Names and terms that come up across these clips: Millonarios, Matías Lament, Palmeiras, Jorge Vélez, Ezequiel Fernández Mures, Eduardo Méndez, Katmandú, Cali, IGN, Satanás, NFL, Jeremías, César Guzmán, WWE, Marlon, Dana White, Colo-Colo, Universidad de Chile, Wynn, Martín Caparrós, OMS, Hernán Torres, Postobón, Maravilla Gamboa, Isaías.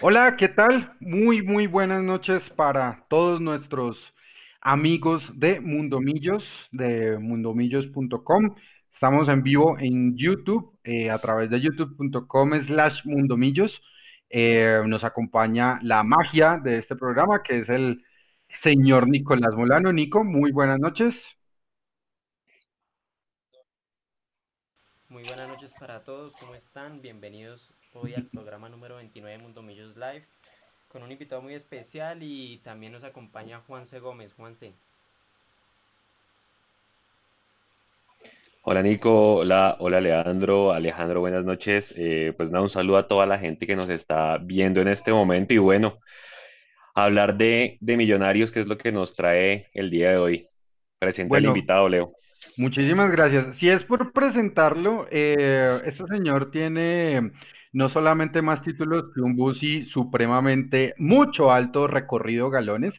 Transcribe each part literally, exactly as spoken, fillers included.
Hola, ¿qué tal? Muy, muy buenas noches para todos nuestros amigos de Mundo Millos, de mundo millos punto com. Estamos en vivo en YouTube, eh, a través de youtube punto com slash mundo millos. Eh, nos acompaña la magia de este programa, que es el señor Nicolás Molano. Nico, muy buenas noches. Muy buenas noches para todos, ¿cómo están? Bienvenidos hoy al programa número veintinueve de Mundo Millos Live, con un invitado muy especial y también nos acompaña Juanse Gómez. Juanse. Hola Nico, hola, hola Alejandro, Alejandro, buenas noches. Eh, pues nada, un saludo a toda la gente que nos está viendo en este momento y bueno, hablar de, de Millonarios, que es lo que nos trae el día de hoy. Presenta bueno, al invitado, Leo. Muchísimas gracias. Si es por presentarlo, eh, este señor tiene no solamente más títulos que un bus y supremamente mucho alto recorrido galones.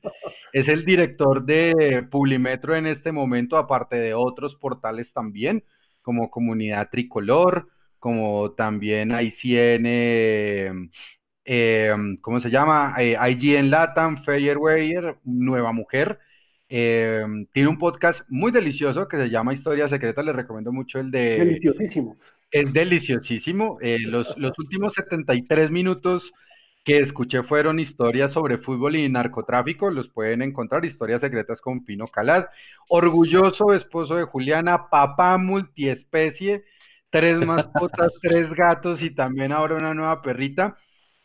Es el director de Publimetro en este momento, aparte de otros portales también, como Comunidad Tricolor, como también I C N, eh, eh, ¿cómo se llama? Eh, I G N Latam, Fairway, Nueva Mujer. Eh, tiene un podcast muy delicioso que se llama Historia Secreta, les recomiendo mucho el de... Deliciosísimo. Es deliciosísimo, eh, los, los últimos setenta y tres minutos que escuché fueron historias sobre fútbol y narcotráfico, los pueden encontrar, Historias Secretas con Pino Calad, orgulloso esposo de Juliana, papá multiespecie, tres mascotas, tres gatos y también ahora una nueva perrita,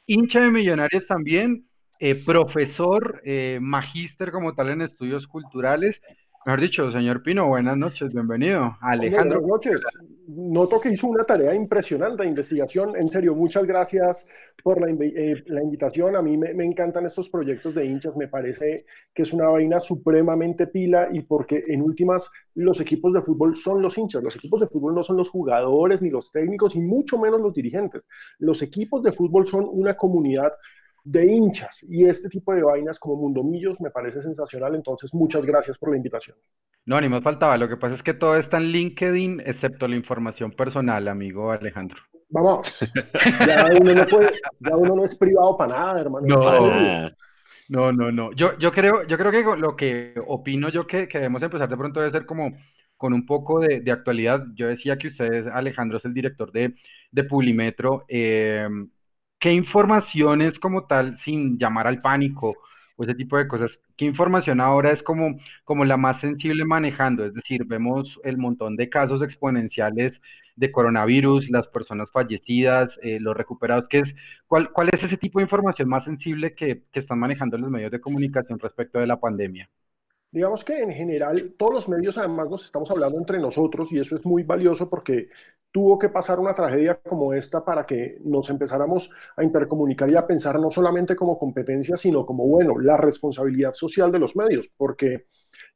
hincha de Millonarios también. Eh, profesor, eh, magíster como tal en estudios culturales. Mejor dicho, señor Pino, buenas noches, bienvenido. Alejandro. Buenas noches. Noto que hizo una tarea impresionante de investigación. En serio, muchas gracias por la, eh, la invitación. A mí me, me encantan estos proyectos de hinchas. Me parece que es una vaina supremamente pila y porque en últimas los equipos de fútbol son los hinchas. Los equipos de fútbol no son los jugadores ni los técnicos y mucho menos los dirigentes. Los equipos de fútbol son una comunidad de hinchas, y este tipo de vainas como Mundo Millos me parece sensacional, entonces muchas gracias por la invitación. No, ni más faltaba, lo que pasa es que todo está en LinkedIn, excepto la información personal, amigo Alejandro. Vamos, ya uno no, puede, ya uno no es privado para nada, hermano. No, no, no, no. Yo, yo, creo, yo creo que lo que opino yo que, que debemos empezar de pronto debe ser como con un poco de, de actualidad. Yo decía que usted, Alejandro, es el director de, de Publimetro. eh, ¿Qué informaciones como tal, sin llamar al pánico o ese tipo de cosas, qué información ahora es como, como la más sensible manejando? Es decir, vemos el montón de casos exponenciales de coronavirus, las personas fallecidas, eh, los recuperados. ¿Qué es, cuál, ¿Cuál es ese tipo de información más sensible que, que están manejando los medios de comunicación respecto de la pandemia? Digamos que en general todos los medios además nos estamos hablando entre nosotros y eso es muy valioso porque tuvo que pasar una tragedia como esta para que nos empezáramos a intercomunicar y a pensar no solamente como competencia, sino como, bueno, la responsabilidad social de los medios, porque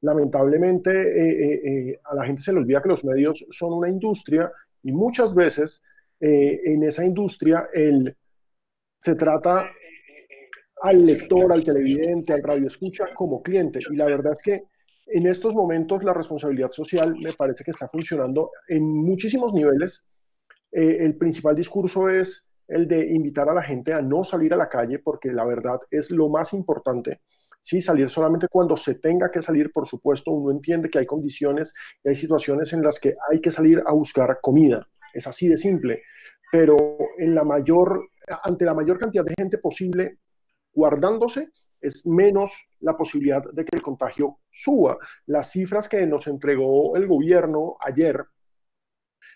lamentablemente eh, eh, eh, a la gente se le olvida que los medios son una industria y muchas veces eh, en esa industria el, se trata al lector, al televidente, al radioescucha como cliente. Y la verdad es que en estos momentos la responsabilidad social me parece que está funcionando en muchísimos niveles. Eh, el principal discurso es el de invitar a la gente a no salir a la calle porque la verdad es lo más importante. Sí, salir solamente cuando se tenga que salir, por supuesto, uno entiende que hay condiciones y hay situaciones en las que hay que salir a buscar comida. Es así de simple. Pero en la mayor, ante la mayor cantidad de gente posible guardándose, es menos la posibilidad de que el contagio suba. Las cifras que nos entregó el gobierno ayer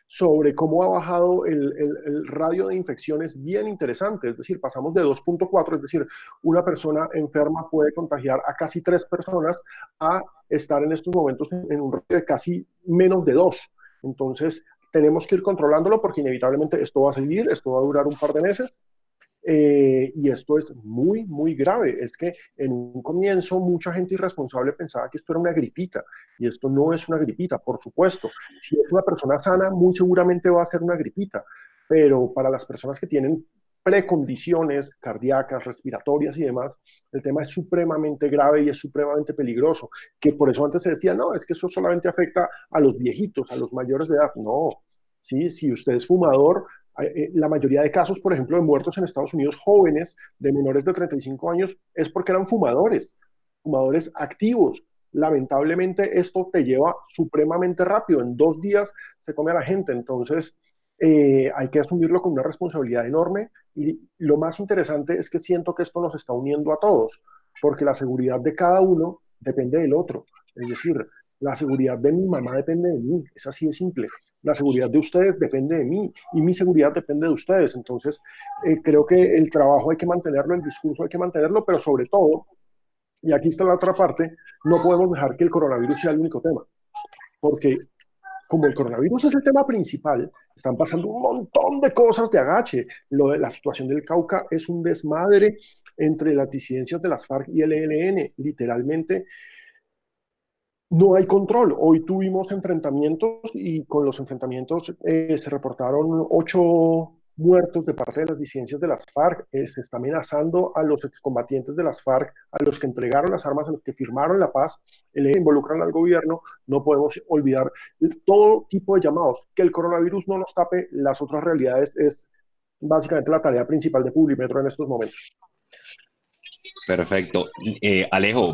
sobre cómo ha bajado el, el, el radio de infección es bien interesante, es decir, pasamos de dos punto cuatro, es decir, una persona enferma puede contagiar a casi tres personas, a estar en estos momentos en un radio de casi menos de dos. Entonces, tenemos que ir controlándolo porque inevitablemente esto va a seguir, esto va a durar un par de meses. Eh, y esto es muy, muy grave. Es que en un comienzo mucha gente irresponsable pensaba que esto era una gripita y esto no es una gripita, por supuesto. Si es una persona sana, muy seguramente va a ser una gripita, pero para las personas que tienen precondiciones cardíacas, respiratorias y demás, el tema es supremamente grave y es supremamente peligroso, que por eso antes se decía, no, es que eso solamente afecta a los viejitos, a los mayores de edad. No, ¿sí? Si usted es fumador, La mayoría de casos, por ejemplo, de muertos en Estados Unidos jóvenes, de menores de treinta y cinco años, es porque eran fumadores, fumadores activos. Lamentablemente esto te lleva supremamente rápido, en dos días se come a la gente, entonces eh, hay que asumirlo con una responsabilidad enorme, y lo más interesante es que siento que esto nos está uniendo a todos, porque la seguridad de cada uno depende del otro, es decir, la seguridad de mi mamá depende de mí, es así de simple. La seguridad de ustedes depende de mí y mi seguridad depende de ustedes. Entonces, eh, creo que el trabajo hay que mantenerlo, el discurso hay que mantenerlo, pero sobre todo, y aquí está la otra parte, no podemos dejar que el coronavirus sea el único tema. Porque como el coronavirus es el tema principal, están pasando un montón de cosas de agache. Lo de la situación del Cauca es un desmadre entre las disidencias de las FARC y el E L N, literalmente. No hay control. Hoy tuvimos enfrentamientos y con los enfrentamientos eh, se reportaron ocho muertos de parte de las disidencias de las FARC. Eh, se está amenazando a los excombatientes de las FARC, a los que entregaron las armas, a los que firmaron la paz, le involucran al gobierno. No podemos olvidar todo tipo de llamados. Que el coronavirus no nos tape las otras realidades es básicamente la tarea principal de Publimetro en estos momentos. Perfecto. Eh, Alejo,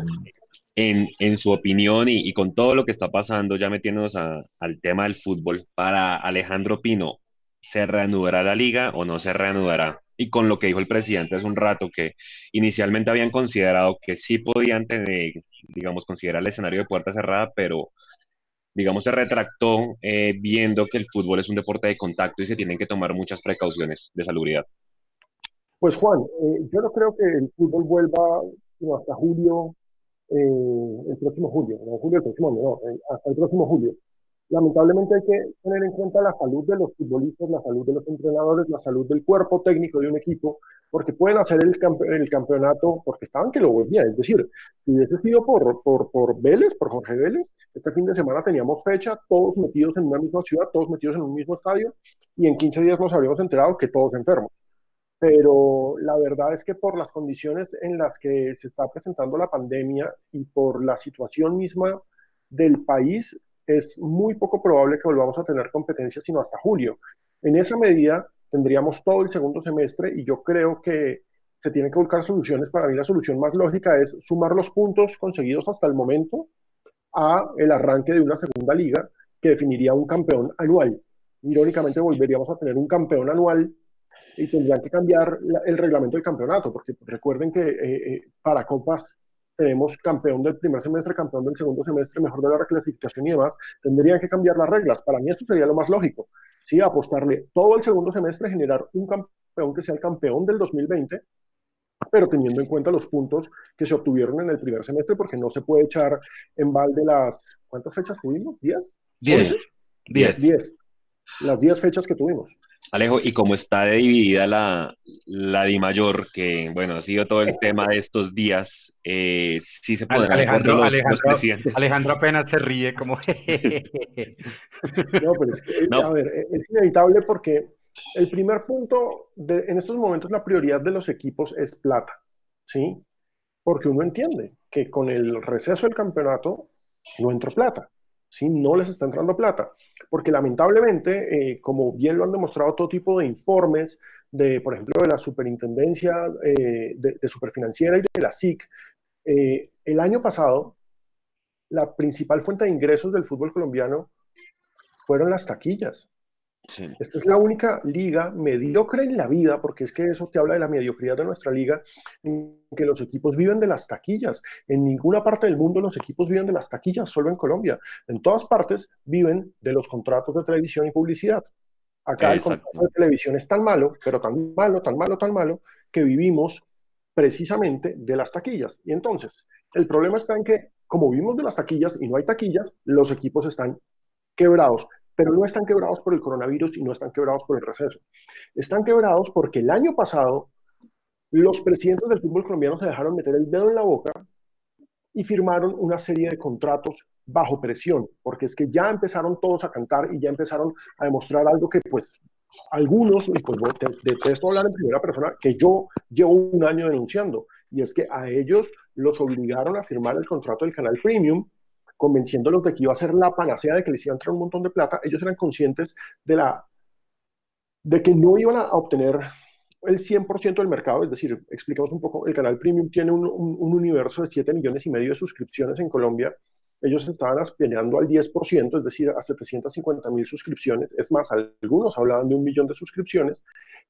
En, en su opinión y, y con todo lo que está pasando, ya metiéndonos a, al tema del fútbol, para Alejandro Pino, ¿se reanudará la liga o no se reanudará? Y con lo que dijo el presidente hace un rato, que inicialmente habían considerado que sí podían tener, digamos, considerar el escenario de puerta cerrada, pero, digamos, se retractó eh, viendo que el fútbol es un deporte de contacto y se tienen que tomar muchas precauciones de salubridad. Pues Juan, eh, yo no creo que el fútbol vuelva no, hasta julio, Eh, el próximo julio, no julio el próximo no, eh, hasta el próximo julio. Lamentablemente hay que tener en cuenta la salud de los futbolistas, la salud de los entrenadores, la salud del cuerpo técnico de un equipo, porque pueden hacer el, campe el campeonato, porque estaban que lo volvían, es decir, si hubiese sido por, por, por Vélez, por Jorge Vélez, este fin de semana teníamos fecha, todos metidos en una misma ciudad, todos metidos en un mismo estadio, y en quince días nos habríamos enterado que todos enfermos. Pero la verdad es que por las condiciones en las que se está presentando la pandemia y por la situación misma del país, es muy poco probable que volvamos a tener competencia sino hasta julio. En esa medida tendríamos todo el segundo semestre y yo creo que se tienen que buscar soluciones. Para mí la solución más lógica es sumar los puntos conseguidos hasta el momento a el arranque de una segunda liga que definiría un campeón anual. Irónicamente volveríamos a tener un campeón anual y tendrían que cambiar la, el reglamento del campeonato, porque recuerden que eh, eh, para copas tenemos campeón del primer semestre, campeón del segundo semestre, mejor de la reclasificación y demás, tendrían que cambiar las reglas. Para mí esto sería lo más lógico, ¿sí? Apostarle todo el segundo semestre, generar un campeón que sea el campeón del dos mil veinte, pero teniendo en cuenta los puntos que se obtuvieron en el primer semestre, porque no se puede echar en balde las... ¿Cuántas fechas tuvimos? ¿diez? diez. diez. Las diez fechas que tuvimos. Alejo, y como está dividida la, la Dimayor, que bueno, ha sido todo el tema de estos días, eh, sí se puede... Alejandro, los, Alejandro, los Alejandro apenas se ríe como... No, pero es que, no. A ver, es inevitable porque el primer punto, de, en estos momentos la prioridad de los equipos es plata, ¿sí? Porque uno entiende que con el receso del campeonato no entra plata, ¿sí? No les está entrando plata. Porque lamentablemente, eh, como bien lo han demostrado todo tipo de informes, de, por ejemplo, de la superintendencia eh, de, de Superfinanciera y de la S I C, eh, el año pasado la principal fuente de ingresos del fútbol colombiano fueron las taquillas. Sí. Esta es la única liga mediocre en la vida, porque es que eso te habla de la mediocridad de nuestra liga, en que los equipos viven de las taquillas. En ninguna parte del mundo los equipos viven de las taquillas, solo en Colombia. En todas partes viven de los contratos de televisión y publicidad. Acá exacto. El contrato de televisión es tan malo, pero tan malo, tan malo, tan malo, que vivimos precisamente de las taquillas. Y entonces, el problema está en que, como vivimos de las taquillas y no hay taquillas, los equipos están quebrados. Pero no están quebrados por el coronavirus y no están quebrados por el receso. Están quebrados porque el año pasado los presidentes del fútbol colombiano se dejaron meter el dedo en la boca y firmaron una serie de contratos bajo presión, porque es que ya empezaron todos a cantar y ya empezaron a demostrar algo que pues algunos, y pues detesto hablar en primera persona, que yo llevo un año denunciando, y es que a ellos los obligaron a firmar el contrato del canal Premium, convenciéndolos de que iba a ser la panacea, de que les iba a entrar un montón de plata. Ellos eran conscientes de la de que no iban a obtener el cien por ciento del mercado. Es decir, explicamos un poco, el canal Premium tiene un, un, un universo de siete millones y medio de suscripciones en Colombia. Ellos estaban aspirando al diez por ciento, es decir, a setecientas cincuenta mil suscripciones. Es más, algunos hablaban de un millón de suscripciones.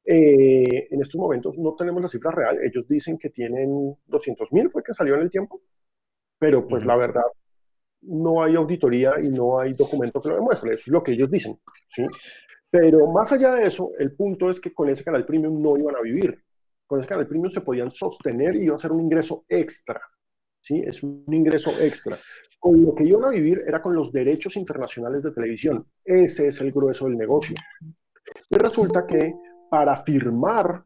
Eh, en estos momentos no tenemos la cifra real. Ellos dicen que tienen doscientos mil, fue que salió en el tiempo. Pero pues [S2] Uh-huh. [S1] La verdad, no hay auditoría y no hay documento que lo demuestre. Eso es lo que ellos dicen, ¿sí? Pero más allá de eso, el punto es que con ese canal Premium no iban a vivir. Con ese canal Premium se podían sostener y iba a ser un ingreso extra, ¿sí? Es un ingreso extra. Con lo que iban a vivir era con los derechos internacionales de televisión. Ese es el grueso del negocio. Y resulta que para firmar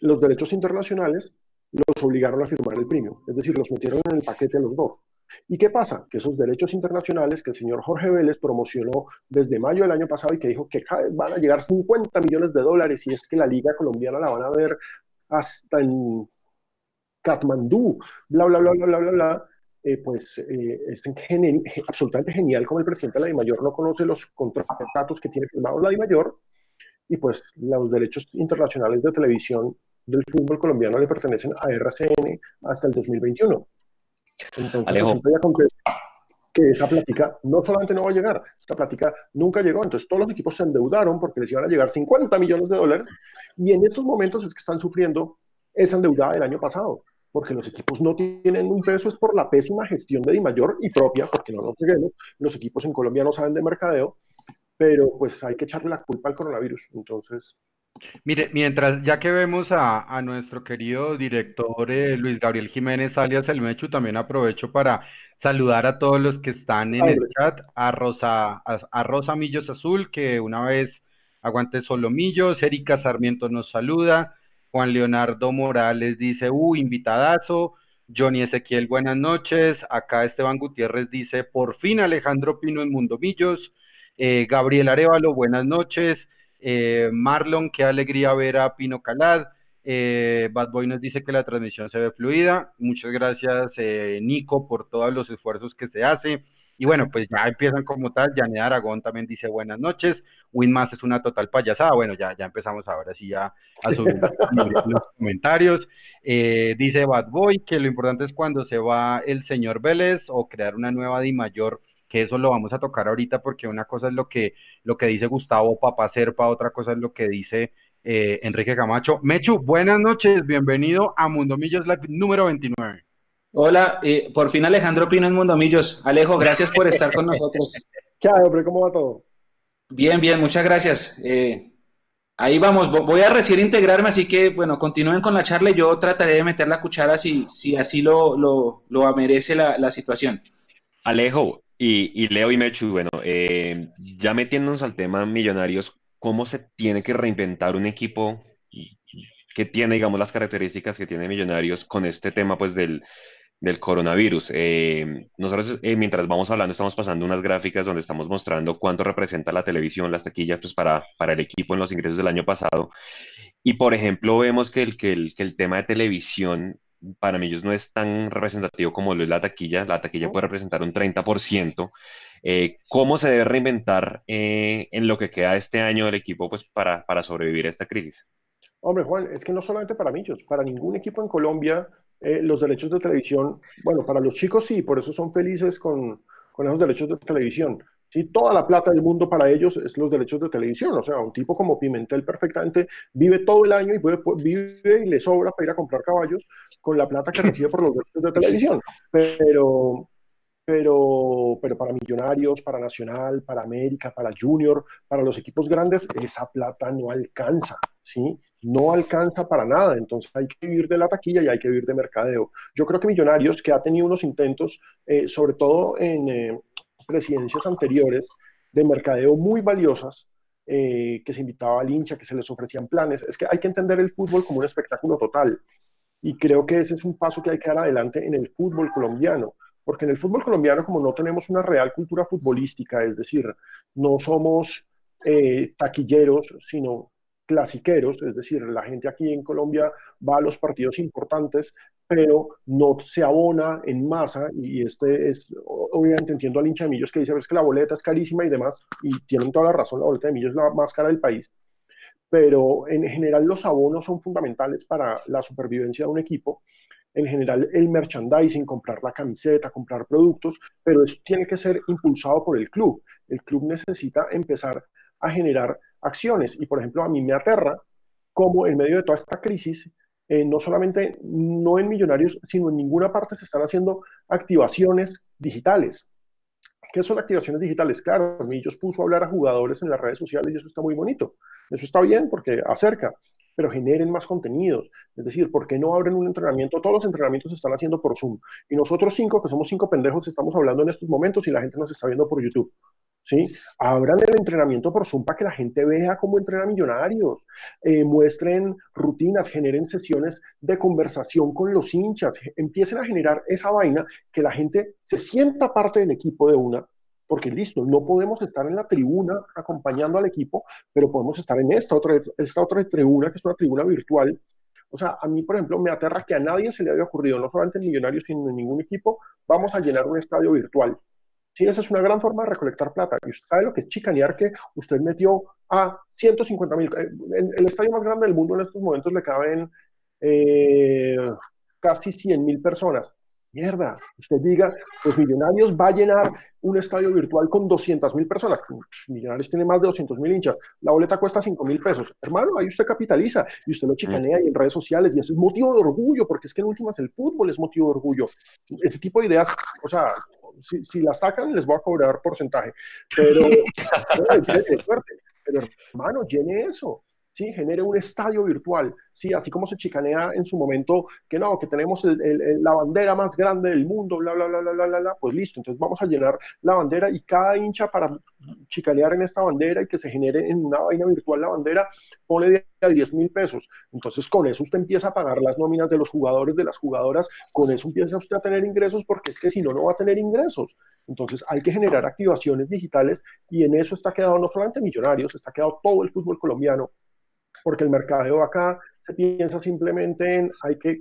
los derechos internacionales, los obligaron a firmar el Premium. Es decir, los metieron en el paquete a los dos. ¿Y qué pasa? Que esos derechos internacionales que el señor Jorge Vélez promocionó desde mayo del año pasado y que dijo que van a llegar cincuenta millones de dólares y es que la liga colombiana la van a ver hasta en Katmandú, bla, bla, bla, bla, bla, bla, bla, eh, pues eh, es geni absolutamente genial como el presidente de la Dimayor no conoce los contratos que tiene firmados la Dimayor y pues los derechos internacionales de televisión del fútbol colombiano le pertenecen a R C N hasta el dos mil veintiuno. Entonces, Alejo, pues, que esa plática no solamente no va a llegar, esta plática nunca llegó. Entonces todos los equipos se endeudaron porque les iban a llegar cincuenta millones de dólares y en estos momentos es que están sufriendo esa endeudada del año pasado, porque los equipos no tienen un peso. Es por la pésima gestión de Dimayor y propia, porque no nos lleguemos, los equipos en Colombia no saben de mercadeo, pero pues hay que echarle la culpa al coronavirus. Entonces, mire, mientras, ya que vemos a, a nuestro querido director eh, Luis Gabriel Jiménez, alias El Mechu, también aprovecho para saludar a todos los que están en Abre. el chat, a Rosa, a, a Rosa Millos Azul, que una vez aguante solo Millos, Erika Sarmiento nos saluda, Juan Leonardo Morales dice, uh, invitadazo, Johnny Ezequiel, buenas noches, acá Esteban Gutiérrez dice, por fin Alejandro Pino en Mundo Millos, eh, Gabriel Arevalo, buenas noches, Eh, Marlon, qué alegría ver a Pino Calad. eh, Bad Boy nos dice que la transmisión se ve fluida, muchas gracias eh, Nico por todos los esfuerzos que se hace, y bueno, pues ya empiezan como tal. Janet Aragón también dice buenas noches, Win más es una total payasada. Bueno, ya, ya empezamos ahora sí ya a subir los comentarios. eh, dice Bad Boy que lo importante es cuando se va el señor Vélez o crear una nueva Dimayor, que eso lo vamos a tocar ahorita, porque una cosa es lo que, lo que dice Gustavo Papá Serpa, otra cosa es lo que dice eh, Enrique Camacho. Mechu, buenas noches, bienvenido a Mundo Millos Live número veintinueve. Hola, eh, por fin Alejandro Pino en Mundo Millos. Alejo, gracias por estar con nosotros. ¿Qué hay, hombre? ¿Cómo va todo? Bien, bien, muchas gracias. Eh, ahí vamos, voy a recién integrarme, así que bueno, continúen con la charla y yo trataré de meter la cuchara si, si así lo, lo, lo merece la, la situación. Alejo, Y, y Leo y Mechu, bueno, eh, ya metiéndonos al tema Millonarios, ¿cómo se tiene que reinventar un equipo que tiene, digamos, las características que tiene Millonarios con este tema, pues, del, del coronavirus? Eh, nosotros, eh, mientras vamos hablando, estamos pasando unas gráficas donde estamos mostrando cuánto representa la televisión, las taquillas, pues, para, para el equipo en los ingresos del año pasado. Y, por ejemplo, vemos que el, que el, que el tema de televisión para mí no es tan representativo como lo es la taquilla. La taquilla puede representar un treinta por ciento. Eh, ¿Cómo se debe reinventar eh, en lo que queda este año del equipo, pues, para, para sobrevivir a esta crisis? Hombre, Juan, es que no solamente para Millos, para ningún equipo en Colombia, eh, los derechos de televisión, bueno, para los chicos sí, por eso son felices con, con esos derechos de televisión. Sí, toda la plata del mundo para ellos es los derechos de televisión. O sea, un tipo como Pimentel perfectamente vive todo el año y puede, vive y le sobra para ir a comprar caballos con la plata que recibe por los derechos de televisión. Pero, pero, pero para Millonarios, para Nacional, para América, para Junior, para los equipos grandes, esa plata no alcanza, ¿sí? No alcanza para nada. Entonces hay que vivir de la taquilla y hay que vivir de mercadeo. Yo creo que Millonarios, que ha tenido unos intentos, eh, sobre todo en... Eh, presidencias anteriores de mercadeo muy valiosas, eh, que se invitaba al hincha, que se les ofrecían planes. Es que hay que entender el fútbol como un espectáculo total, y creo que ese es un paso que hay que dar adelante en el fútbol colombiano, porque en el fútbol colombiano, como no tenemos una real cultura futbolística, es decir, no somos eh, taquilleros, sino clasiqueros, es decir, la gente aquí en Colombia va a los partidos importantes, pero no se abona en masa, y este es, obviamente entiendo al hincha de Millos que dice, es que la boleta es carísima y demás, y tienen toda la razón, la boleta de Millos es la más cara del país, pero en general los abonos son fundamentales para la supervivencia de un equipo. En general el merchandising, comprar la camiseta, comprar productos, pero eso tiene que ser impulsado por el club. El club necesita empezar a generar acciones y, por ejemplo, a mí me aterra cómo en medio de toda esta crisis, eh, no solamente no en Millonarios, sino en ninguna parte se están haciendo activaciones digitales. ¿Qué son activaciones digitales? Claro, Millos puso a hablar a jugadores en las redes sociales y eso está muy bonito. Eso está bien porque acerca, pero generen más contenidos. Es decir, ¿por qué no abren un entrenamiento? Todos los entrenamientos se están haciendo por Zoom. Y nosotros cinco, que somos cinco pendejos, estamos hablando en estos momentos y la gente nos está viendo por YouTube. ¿Sí? Abran el entrenamiento por Zoom para que la gente vea cómo entrenan Millonarios. Eh, muestren rutinas, generen sesiones de conversación con los hinchas. Empiecen a generar esa vaina que la gente se sienta parte del equipo de una. Porque listo, no podemos estar en la tribuna acompañando al equipo, pero podemos estar en esta otra, esta otra tribuna, que es una tribuna virtual. O sea, a mí, por ejemplo, me aterra que a nadie se le haya ocurrido, no solamente en Millonarios, sino en ningún equipo, vamos a llenar un estadio virtual. Sí, esa es una gran forma de recolectar plata. Y usted sabe lo que es chicanear que usted metió a ciento cincuenta mil. El, el estadio más grande del mundo en estos momentos le caben eh, casi cien mil personas. Mierda, usted diga, pues Millonarios va a llenar un estadio virtual con doscientas mil personas. Millonarios tiene más de doscientos mil hinchas. La boleta cuesta cinco mil pesos. Hermano, ahí usted capitaliza y usted lo chicanea y en redes sociales. Y eso es motivo de orgullo, porque es que en últimas el fútbol es motivo de orgullo. Ese tipo de ideas, o sea, si, si las sacan les voy a cobrar porcentaje. Pero, pero hermano, llene eso. ¿Sí? Genere un estadio virtual, ¿sí? Así como se chicanea en su momento que no, que tenemos el, el, el, la bandera más grande del mundo, bla, bla, bla, bla, bla, bla, bla, pues listo, entonces vamos a llenar la bandera y cada hincha para chicanear en esta bandera y que se genere en una vaina virtual la bandera, pone de a diez mil pesos, entonces con eso usted empieza a pagar las nóminas de los jugadores, de las jugadoras, con eso empieza usted a tener ingresos, porque es que si no, no va a tener ingresos. Entonces hay que generar activaciones digitales y en eso está quedado no solamente Millonarios, está quedado todo el fútbol colombiano, porque el mercadeo acá se piensa simplemente en hay que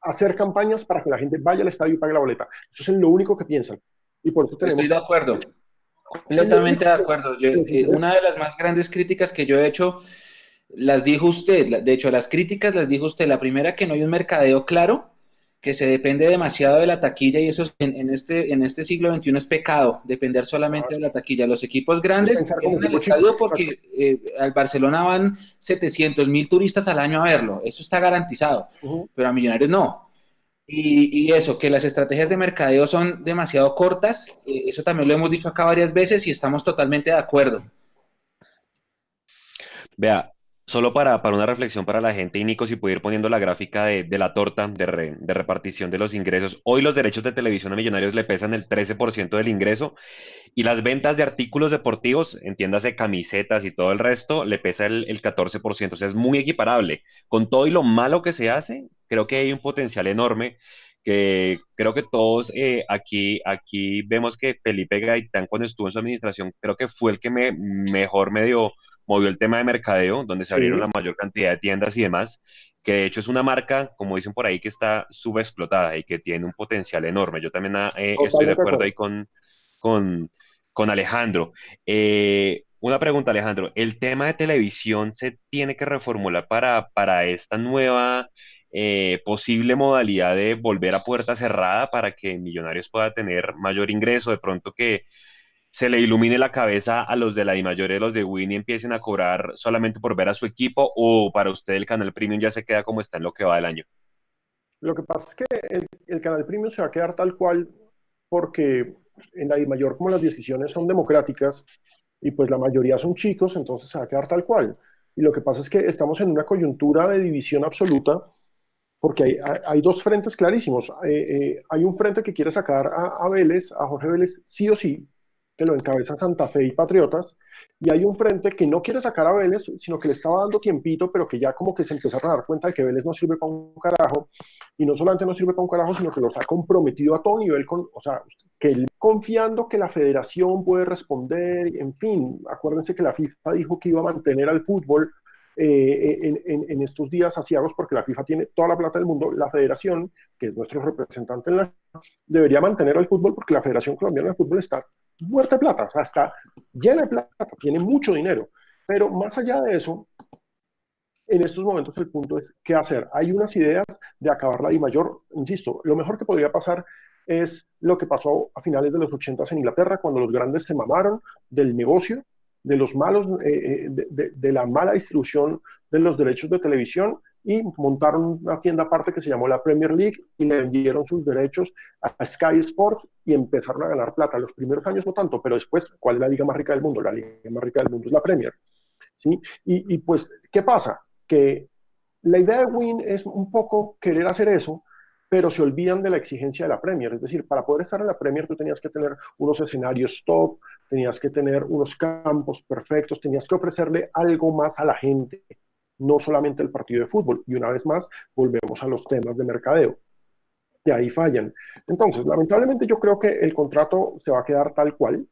hacer campañas para que la gente vaya al estadio y pague la boleta. Eso es lo único que piensan. Y por eso tenemos... Estoy de acuerdo, completamente de acuerdo. Yo, eh, una de las más grandes críticas que yo he hecho, las dijo usted, de hecho las críticas las dijo usted. La primera, que no hay un mercadeo claro, que se depende demasiado de la taquilla y eso es, en, en, este, en este siglo veintiuno es pecado, depender solamente de la taquilla. Los equipos grandes tienen el estadio porque eh, al Barcelona van setecientos mil turistas al año a verlo, eso está garantizado, uh-huh. Pero a Millonarios no. Y, y eso, que las estrategias de mercadeo son demasiado cortas, eh, eso también lo hemos dicho acá varias veces y estamos totalmente de acuerdo. Vea, solo para, para una reflexión para la gente, y Nico, si puede ir poniendo la gráfica de, de la torta de, re, de repartición de los ingresos. Hoy los derechos de televisión a Millonarios le pesan el trece por ciento del ingreso y las ventas de artículos deportivos, entiéndase camisetas y todo el resto, le pesa el, el catorce por ciento. O sea, es muy equiparable. Con todo y lo malo que se hace, creo que hay un potencial enorme que creo que todos eh, aquí, aquí vemos que Felipe Gaitán, cuando estuvo en su administración, creo que fue el que me, mejor me dio... movió el tema de mercadeo, donde se abrieron la mayor cantidad de tiendas y demás, que de hecho es una marca, como dicen por ahí, que está subexplotada y que tiene un potencial enorme. Yo también eh, estoy de acuerdo ahí con, con, con Alejandro. Eh, una pregunta, Alejandro. ¿El tema de televisión se tiene que reformular para, para esta nueva eh, posible modalidad de volver a puerta cerrada para que Millonarios pueda tener mayor ingreso? De pronto que se le ilumine la cabeza a los de la Dimayor y a los de Win y empiecen a cobrar solamente por ver a su equipo, o para usted el canal Premium ya se queda como está en lo que va del año. Lo que pasa es que el, el canal Premium se va a quedar tal cual, porque en la Dimayor, como las decisiones son democráticas y pues la mayoría son chicos, entonces se va a quedar tal cual. Y lo que pasa es que estamos en una coyuntura de división absoluta, porque hay, hay, hay dos frentes clarísimos. Eh, eh, hay un frente que quiere sacar a, a Vélez, a Jorge Vélez, sí o sí, que lo encabezan Santa Fe y Patriotas, y hay un frente que no quiere sacar a Vélez, sino que le estaba dando tiempito, pero que ya como que se empezaron a dar cuenta de que Vélez no sirve para un carajo, y no solamente no sirve para un carajo, sino que los ha comprometido a todo nivel, con, o sea, que él, confiando que la federación puede responder, en fin, acuérdense que la FIFA dijo que iba a mantener al fútbol eh, en, en, en estos días asiagos, porque la FIFA tiene toda la plata del mundo, la federación, que es nuestro representante en la FIFA, debería mantener al fútbol, porque la Federación Colombiana de Fútbol está muerta de plata, o sea, está llena de plata, tiene mucho dinero. Pero más allá de eso, en estos momentos el punto es qué hacer. Hay unas ideas de acabar la Dimayor. Insisto, lo mejor que podría pasar es lo que pasó a finales de los ochentas en Inglaterra, cuando los grandes se mamaron del negocio, de los malos, eh, de, de, de la mala distribución de los derechos de televisión, y montaron una tienda aparte que se llamó la Premier League y le vendieron sus derechos a Sky Sports y empezaron a ganar plata. Los primeros años no tanto, pero después, ¿cuál es la liga más rica del mundo? La liga más rica del mundo es la Premier, ¿sí? Y, y pues, ¿qué pasa? Que la idea de Wynn es un poco querer hacer eso, pero se olvidan de la exigencia de la Premier. Es decir, para poder estar en la Premier tú tenías que tener unos escenarios top, tenías que tener unos campos perfectos, tenías que ofrecerle algo más a la gente, no solamente el partido de fútbol. Y una vez más, volvemos a los temas de mercadeo. De ahí fallan. Entonces, lamentablemente yo creo que el contrato se va a quedar tal cual,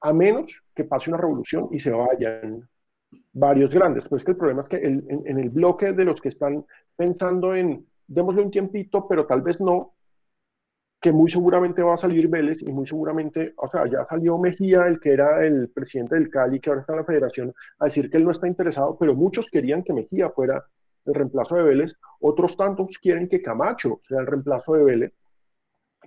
a menos que pase una revolución y se vayan varios grandes. Pues que el problema es que el, en, en el bloque de los que están pensando en démosle un tiempito, pero tal vez no, que muy seguramente va a salir Vélez y muy seguramente, o sea, ya salió Mejía, el que era el presidente del Cali, que ahora está en la federación, a decir que él no está interesado, pero muchos querían que Mejía fuera el reemplazo de Vélez, otros tantos quieren que Camacho sea el reemplazo de Vélez,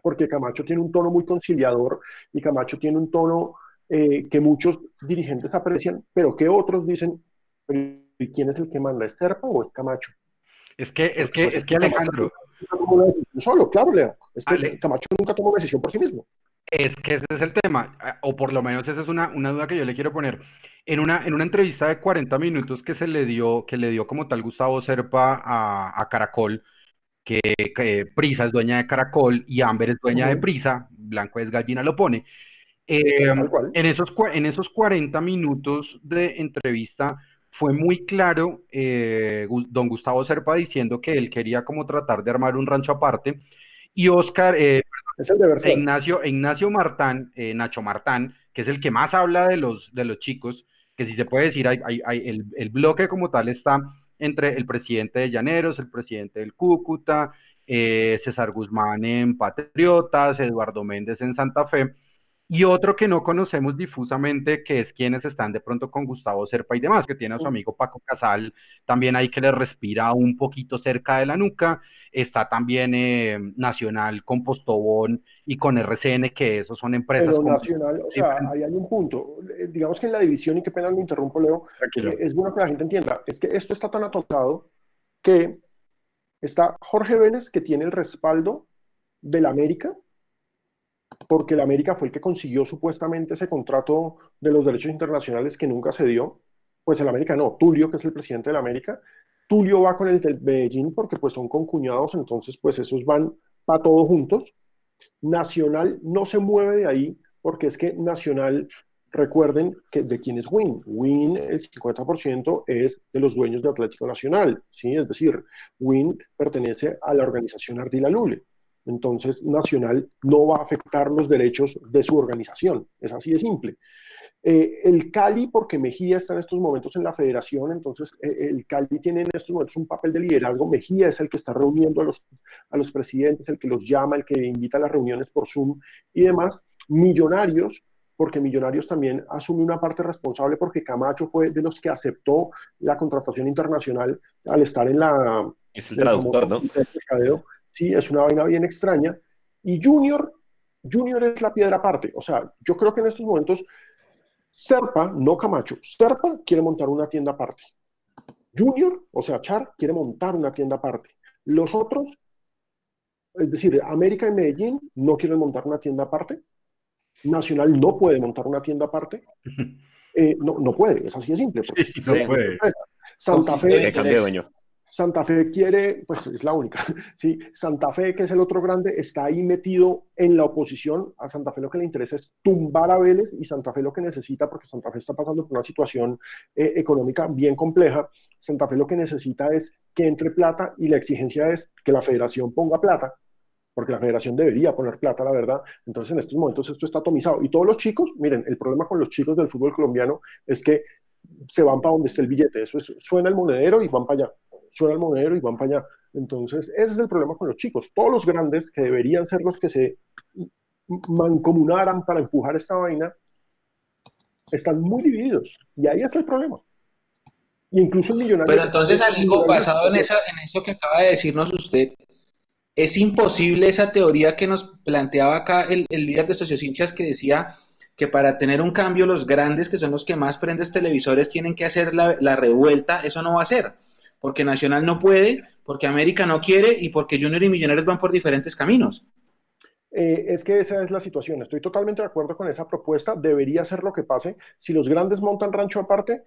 porque Camacho tiene un tono muy conciliador y Camacho tiene un tono eh, que muchos dirigentes aprecian, pero que otros dicen, ¿y quién es el que manda? ¿Es Serpa o es Camacho? Es que, es que, pues es que Alejandro... Nunca tomó una decisión solo, claro, Leo. Es que Ale... Camacho nunca tomó una decisión por sí mismo. Es que ese es el tema, o por lo menos esa es una, una duda que yo le quiero poner. En una, en una entrevista de cuarenta minutos que se le dio, que le dio como tal Gustavo Serpa a, a Caracol, que, que Prisa es dueña de Caracol y Amber es dueña uh-huh. de Prisa, Blanco es gallina, lo pone. Eh, en, esos, en esos cuarenta minutos de entrevista... Fue muy claro eh, don Gustavo Serpa diciendo que él quería como tratar de armar un rancho aparte, y Oscar, eh, es el de Ignacio, Ignacio Martán, eh, Nacho Martán, que es el que más habla de los, de los chicos, que si se puede decir, hay, hay, hay, el, el bloque como tal está entre el presidente de Llaneros, el presidente del Cúcuta, eh, César Guzmán en Patriotas, Eduardo Méndez en Santa Fe, y otro que no conocemos difusamente, que es quienes están de pronto con Gustavo Serpa y demás, que tiene a su amigo Paco Casal, también ahí que le respira un poquito cerca de la nuca, está también eh, Nacional con Postobón y con R C N, que esos son empresas. Pero Nacional, o sea, ahí hay un punto, digamos que en la división, y qué pena me interrumpo, Leo, tranquilo. Es bueno que la gente entienda, es que esto está tan atontado que está Jorge Vélez, que tiene el respaldo del América, porque el América fue el que consiguió supuestamente ese contrato de los derechos internacionales que nunca se dio, pues el América no, Tulio, que es el presidente del América, Tulio va con el del Medellín porque pues son concuñados, entonces pues esos van para todos juntos. Nacional no se mueve de ahí, porque es que Nacional, recuerden que de quién es Win, Win el cincuenta por ciento es de los dueños de Atlético Nacional, ¿sí? Es decir, Win pertenece a la organización Ardila Lule. Entonces, Nacional no va a afectar los derechos de su organización. Es así de simple. Eh, el Cali, porque Mejía está en estos momentos en la federación, entonces eh, el Cali tiene en estos momentos un papel de liderazgo. Mejía es el que está reuniendo a los, a los presidentes, el que los llama, el que invita a las reuniones por Zoom y demás. Millonarios, porque Millonarios también asume una parte responsable, porque Camacho fue de los que aceptó la contratación internacional al estar en la... Es el traductor, ¿no? Sí, es una vaina bien extraña. Y Junior, Junior es la piedra aparte. O sea, yo creo que en estos momentos Serpa, no Camacho, Serpa quiere montar una tienda aparte. Junior, o sea, Char, quiere montar una tienda aparte. Los otros, es decir, América y Medellín no quieren montar una tienda aparte. Nacional no puede montar una tienda aparte. Eh, no, no puede, es así de simple. Sí, sí, no puede. Santa Fe... Santa Fe quiere, pues es la única, ¿sí? Santa Fe, que es el otro grande, está ahí metido en la oposición. A Santa Fe lo que le interesa es tumbar a Vélez, y Santa Fe lo que necesita, porque Santa Fe está pasando por una situación eh, económica bien compleja, Santa Fe lo que necesita es que entre plata, y la exigencia es que la federación ponga plata, porque la federación debería poner plata, la verdad. Entonces en estos momentos esto está atomizado. Y todos los chicos, miren, el problema con los chicos del fútbol colombiano es que se van para donde esté el billete. Eso es, suena el monedero y van para allá. Suena el monedero y van para allá. Entonces, ese es el problema con los chicos. Todos los grandes, que deberían ser los que se mancomunaran para empujar esta vaina, Están muy divididos. Y ahí está el problema. Y incluso el millonario... Pero entonces, algo basado en, esa, en eso que acaba de decirnos usted, es imposible esa teoría que nos planteaba acá el, el líder de Socios Hinchas, que decía que para tener un cambio los grandes, que son los que más prendes televisores, tienen que hacer la, la revuelta. Eso no va a ser, porque Nacional no puede, porque América no quiere y porque Junior y Millonarios van por diferentes caminos. Eh, es que esa es la situación. Estoy totalmente de acuerdo con esa propuesta. Debería ser lo que pase. Si los grandes montan rancho aparte,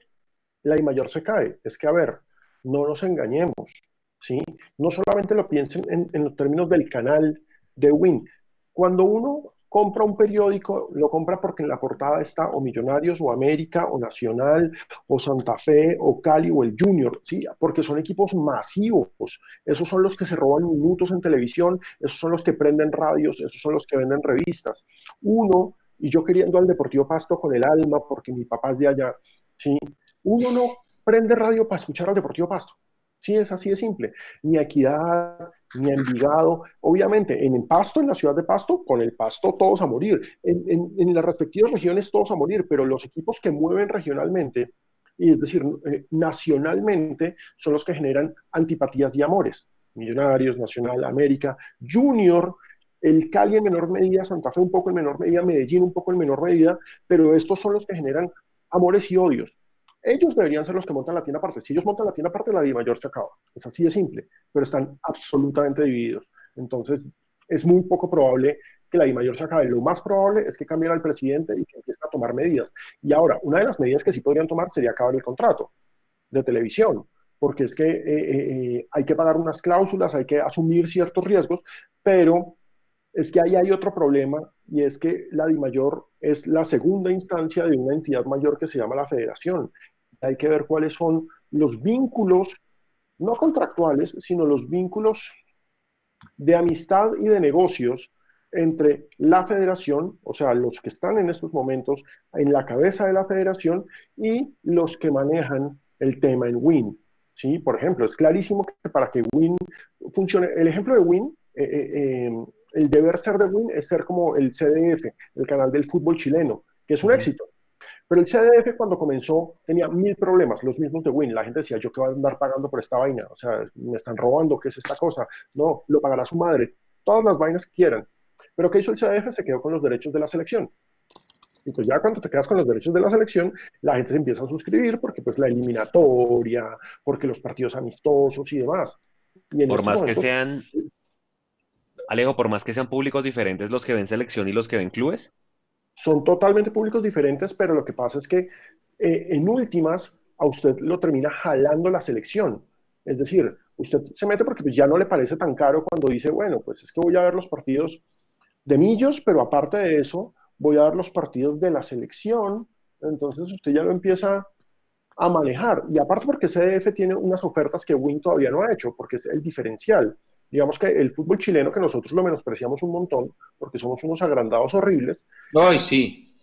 la Dimayor se cae. Es que, a ver, no nos engañemos, ¿sí? No solamente lo piensen en, en los términos del canal de Win. Cuando uno compra un periódico, lo compra porque en la portada está o Millonarios, o América, o Nacional, o Santa Fe, o Cali, o el Junior, ¿sí? Porque son equipos masivos. Esos son los que se roban minutos en televisión, esos son los que prenden radios, esos son los que venden revistas. Uno, y yo queriendo al Deportivo Pasto con el alma, porque mi papá es de allá, ¿sí? Uno no prende radio para escuchar al Deportivo Pasto. Sí, es así de simple. Ni Equidad, ni Envigado. Obviamente, en el Pasto, en la ciudad de Pasto, con el Pasto todos a morir. En, en, en las respectivas regiones todos a morir, pero los equipos que mueven regionalmente, y es decir, eh, nacionalmente, son los que generan antipatías y amores. Millonarios, Nacional, América, Junior, el Cali en menor medida, Santa Fe un poco en menor medida, Medellín un poco en menor medida, pero estos son los que generan amores y odios. Ellos deberían ser los que montan la tienda aparte. Si ellos montan la tienda aparte, la Dimayor se acaba. Es así de simple, pero están absolutamente divididos. Entonces, es muy poco probable que la Dimayor se acabe. Lo más probable es que cambien al presidente y que empiecen a tomar medidas. Y ahora, una de las medidas que sí podrían tomar sería acabar el contrato de televisión, porque es que eh, eh, hay que pagar unas cláusulas, hay que asumir ciertos riesgos, pero es que ahí hay otro problema, y es que la Dimayor es la segunda instancia de una entidad mayor que se llama la Federación. Hay que ver cuáles son los vínculos, no contractuales, sino los vínculos de amistad y de negocios entre la Federación, o sea, los que están en estos momentos en la cabeza de la Federación, y los que manejan el tema en Wynn. ¿Sí? Por ejemplo, es clarísimo que para que Wynn funcione, el ejemplo de Wynn, eh, eh, el deber ser de Win es ser como el C D F, el canal del fútbol chileno, que es un éxito. Pero el C D F cuando comenzó tenía mil problemas, los mismos de Win. La gente decía, ¿yo qué voy a andar pagando por esta vaina? O sea, me están robando, ¿qué es esta cosa? No, lo pagará su madre. Todas las vainas que quieran. Pero ¿qué hizo el C D F? Se quedó con los derechos de la selección. Y pues ya cuando te quedas con los derechos de la selección, la gente se empieza a suscribir porque pues la eliminatoria, porque los partidos amistosos y demás. Y por más momentos, que sean... Alejo, por más que sean públicos diferentes, ¿los que ven selección y los que ven clubes? Son totalmente públicos diferentes, pero lo que pasa es que eh, en últimas a usted lo termina jalando la selección. Es decir, usted se mete porque pues, ya no le parece tan caro cuando dice, bueno, pues es que voy a ver los partidos de Millos, pero aparte de eso voy a ver los partidos de la selección. Entonces usted ya lo empieza a manejar. Y aparte porque C D F tiene unas ofertas que Win todavía no ha hecho, porque es el diferencial. Digamos que el fútbol chileno, que nosotros lo menospreciamos un montón, porque somos unos agrandados horribles. ¡Ay, sí!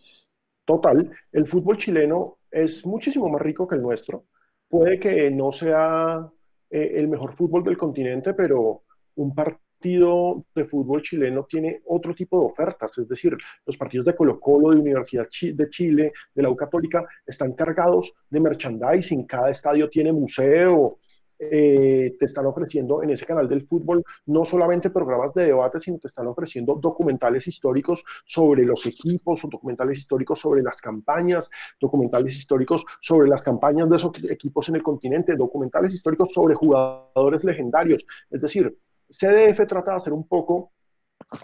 Total, el fútbol chileno es muchísimo más rico que el nuestro. Puede que no sea eh, el mejor fútbol del continente, pero un partido de fútbol chileno tiene otro tipo de ofertas. Es decir, los partidos de Colo-Colo, de Universidad Ch- de Chile, de la U Católica, están cargados de merchandising. Cada estadio tiene museo. Eh, te están ofreciendo en ese canal del fútbol no solamente programas de debate, sino te están ofreciendo documentales históricos sobre los equipos, documentales históricos sobre las campañas, documentales históricos sobre las campañas de esos equipos en el continente, documentales históricos sobre jugadores legendarios. Es decir, C D F trata de hacer un poco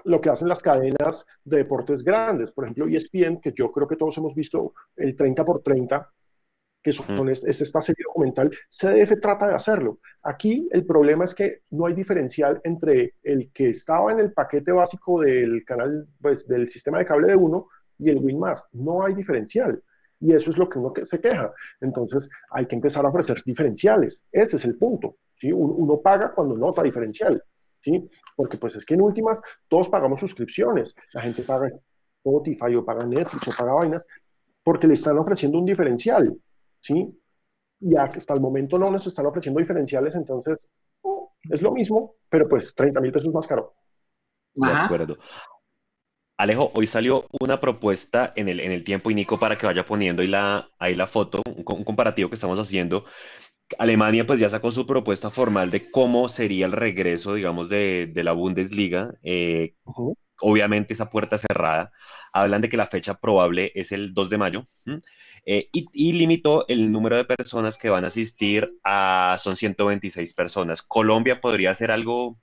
lo que hacen las cadenas de deportes grandes, por ejemplo E S P N, que yo creo que todos hemos visto, el treinta por treinta, que son, es, es esta serie documental. C D F trata de hacerlo. Aquí el problema es que no hay diferencial entre el que estaba en el paquete básico del canal, pues, del sistema de cable de uno y el Win más. No hay diferencial. Y eso es lo que uno que se queja. Entonces hay que empezar a ofrecer diferenciales. Ese es el punto, ¿sí? Uno, uno paga cuando nota diferencial, ¿sí? Porque pues es que en últimas todos pagamos suscripciones. La gente paga Spotify o paga Netflix o paga vainas porque le están ofreciendo un diferencial. ¿Sí? Y hasta el momento no nos están ofreciendo diferenciales, entonces oh, es lo mismo, pero pues treinta mil pesos más caro. De acuerdo. Alejo, hoy salió una propuesta en el, en el tiempo, y Nico, para que vaya poniendo ahí la, ahí la foto, un, un comparativo que estamos haciendo. Alemania pues ya sacó su propuesta formal de cómo sería el regreso, digamos, de, de la Bundesliga. Eh, uh-huh. Obviamente esa puerta cerrada. Hablan de que la fecha probable es el dos de mayo. ¿Mm? Eh, y, y limitó el número de personas que van a asistir a... Son ciento veintiséis personas. Colombia podría hacer algo,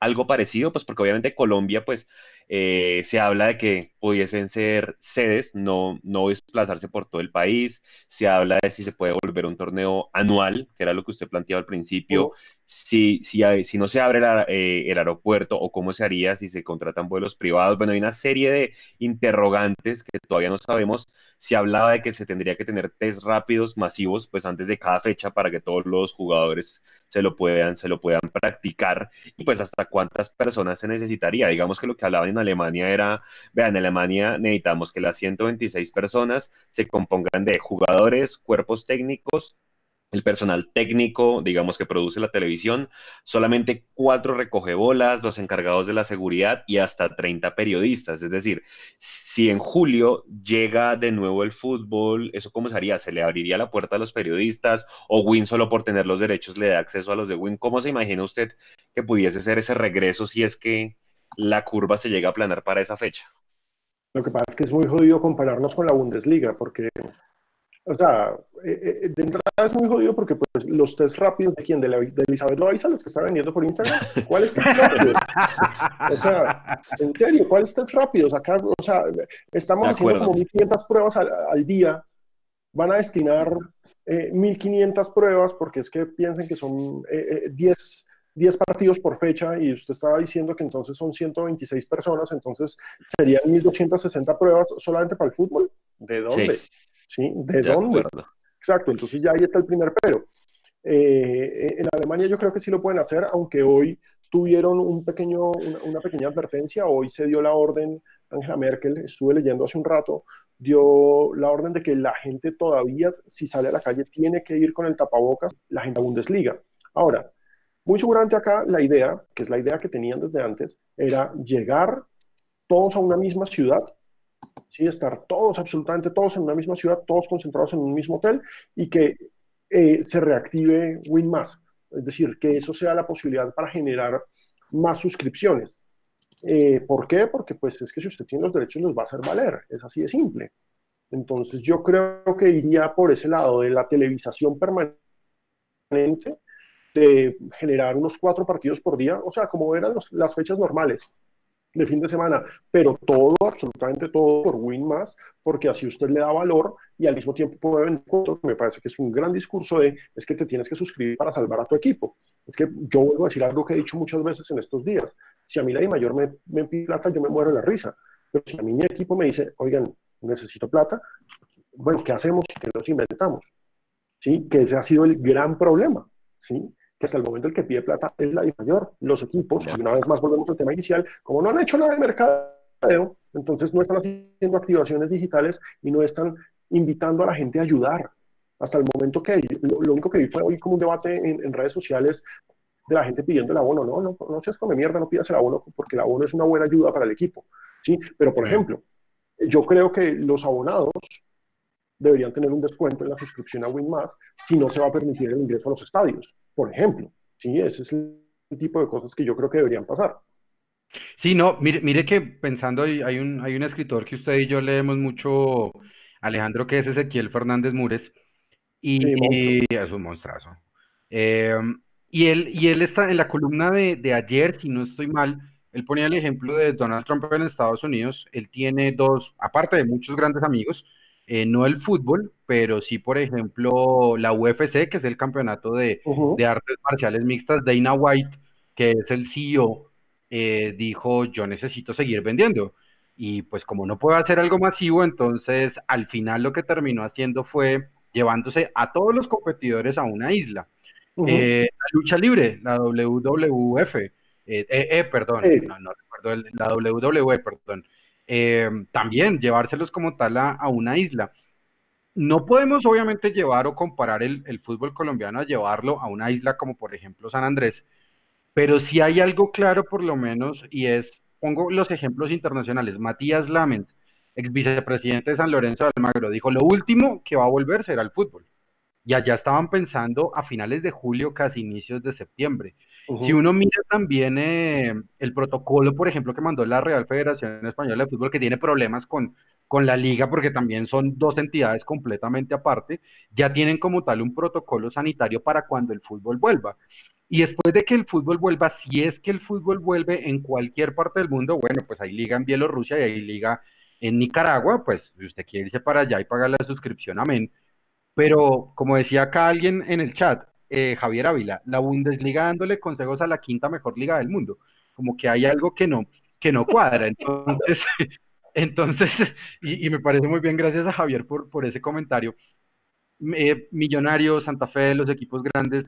algo parecido, pues porque obviamente Colombia pues eh, se habla de que pudiesen ser sedes, no, no desplazarse por todo el país. Se habla de si se puede volver un torneo anual, que era lo que usted planteaba al principio. Si, si, si no se abre la, eh, el aeropuerto, o cómo se haría si se contratan vuelos privados. Bueno, hay una serie de interrogantes que todavía no sabemos. Se hablaba de que se tendría que tener test rápidos masivos pues antes de cada fecha para que todos los jugadores se lo puedan, se lo puedan practicar, y pues hasta cuántas personas se necesitaría. Digamos que lo que hablaban en Alemania era, vean, en Alemania necesitamos que las ciento veintiséis personas se compongan de jugadores, cuerpos técnicos, el personal técnico, digamos, que produce la televisión, solamente cuatro recogebolas, los encargados de la seguridad y hasta treinta periodistas. Es decir, si en julio llega de nuevo el fútbol, ¿eso cómo sería? ¿Se le abriría la puerta a los periodistas? ¿O Wynn, solo por tener los derechos, le da acceso a los de Wynn? ¿Cómo se imagina usted que pudiese ser ese regreso si es que la curva se llega a aplanar para esa fecha? Lo que pasa es que es muy jodido compararnos con la Bundesliga, porque... O sea, de entrada es muy jodido porque pues los test rápidos de quién, de, la, de Elizabeth Loaiza, los que está vendiendo por Instagram, ¿cuáles test rápidos? O sea, en serio, ¿cuáles test rápidos? Acá, o sea, estamos haciendo como mil quinientas pruebas al, al día, van a destinar eh, mil quinientas pruebas, porque es que piensen que son eh, diez partidos por fecha, y usted estaba diciendo que entonces son ciento veintiséis personas, entonces serían mil doscientas sesenta pruebas solamente para el fútbol. ¿De dónde? Sí. ¿Sí? ¿De dónde? Exacto, entonces ya ahí está el primer pero. Eh, en Alemania yo creo que sí lo pueden hacer, aunque hoy tuvieron un pequeño, una, una pequeña advertencia. Hoy se dio la orden, Angela Merkel, estuve leyendo hace un rato, dio la orden de que la gente todavía, si sale a la calle, tiene que ir con el tapabocas, la gente de Bundesliga. Ahora, muy seguramente acá la idea, que es la idea que tenían desde antes, era llegar todos a una misma ciudad, sí, estar todos, absolutamente todos en una misma ciudad, todos concentrados en un mismo hotel, y que eh, se reactive Win más. Es decir, que eso sea la posibilidad para generar más suscripciones. Eh, ¿Por qué? Porque pues es que si usted tiene los derechos, los va a hacer valer. Es así de simple. Entonces yo creo que iría por ese lado de la televisación permanente, de generar unos cuatro partidos por día, o sea, como eran los, las fechas normales de fin de semana, pero todo, absolutamente todo por Win más, porque así usted le da valor y al mismo tiempo puede vender. Me parece que es un gran discurso de, es que te tienes que suscribir para salvar a tu equipo. Es que yo vuelvo a decir algo que he dicho muchas veces en estos días: si a mí la Dimayor me, me pide plata, yo me muero de la risa, pero si a mí mi equipo me dice, oigan, necesito plata, bueno, ¿qué hacemos? ¿Qué nos inventamos? ¿Sí? Que ese ha sido el gran problema, ¿sí? Que hasta el momento el que pide plata es la Dimayor. Los equipos, y una vez más volvemos al tema inicial, como no han hecho nada de mercadeo, entonces no están haciendo activaciones digitales y no están invitando a la gente a ayudar. Hasta el momento que lo, lo único que vi fue hoy como un debate en, en redes sociales de la gente pidiendo el abono. No, no, no seas come mierda, no pidas el abono, porque el abono es una buena ayuda para el equipo, ¿sí? Pero, por ejemplo, yo creo que los abonados deberían tener un descuento en la suscripción a Win más si no se va a permitir el ingreso a los estadios, por ejemplo. Sí, ese es el tipo de cosas que yo creo que deberían pasar. Sí, no, mire, mire que pensando, hay un, hay un escritor que usted y yo leemos mucho, Alejandro, que es Ezequiel Fernández Mures, y, sí, y es un monstruazo. Eh, y, él, y él está en la columna de, de ayer, si no estoy mal, él ponía el ejemplo de Donald Trump en Estados Unidos. Él tiene dos, aparte de muchos grandes amigos, Eh, no el fútbol, pero sí, por ejemplo, la U F C, que es el campeonato de, uh-huh. de artes marciales mixtas. Dana White, que es el C E O, eh, dijo, yo necesito seguir vendiendo. Y pues como no puedo hacer algo masivo, entonces al final lo que terminó haciendo fue llevándose a todos los competidores a una isla. Uh-huh. eh, la lucha libre, la W W F, eh, eh, perdón, eh. No, no recuerdo, la W W E, perdón. Eh, también llevárselos como tal a, a una isla. No podemos obviamente llevar o comparar el, el fútbol colombiano a llevarlo a una isla como por ejemplo San Andrés, pero sí hay algo claro por lo menos, y es pongo los ejemplos internacionales. Matías Lament, ex vicepresidente de San Lorenzo de Almagro, dijo: lo último que va a volver será el fútbol. Y allá estaban pensando a finales de julio, casi inicios de septiembre. Uh-huh. Si uno mira también eh, el protocolo, por ejemplo, que mandó la Real Federación Española de Fútbol, que tiene problemas con, con la liga, porque también son dos entidades completamente aparte, ya tienen como tal un protocolo sanitario para cuando el fútbol vuelva. Y después de que el fútbol vuelva, si es que el fútbol vuelve en cualquier parte del mundo, bueno, pues hay liga en Bielorrusia y hay liga en Nicaragua, pues si usted quiere irse para allá y pagar la suscripción, amén. Pero, como decía acá alguien en el chat, eh, Javier Ávila, la Bundesliga dándole consejos a la quinta mejor liga del mundo. Como que hay algo que no, que no cuadra. Entonces, entonces y, y me parece muy bien, gracias a Javier por, por ese comentario. Eh, Millonarios, Santa Fe, los equipos grandes,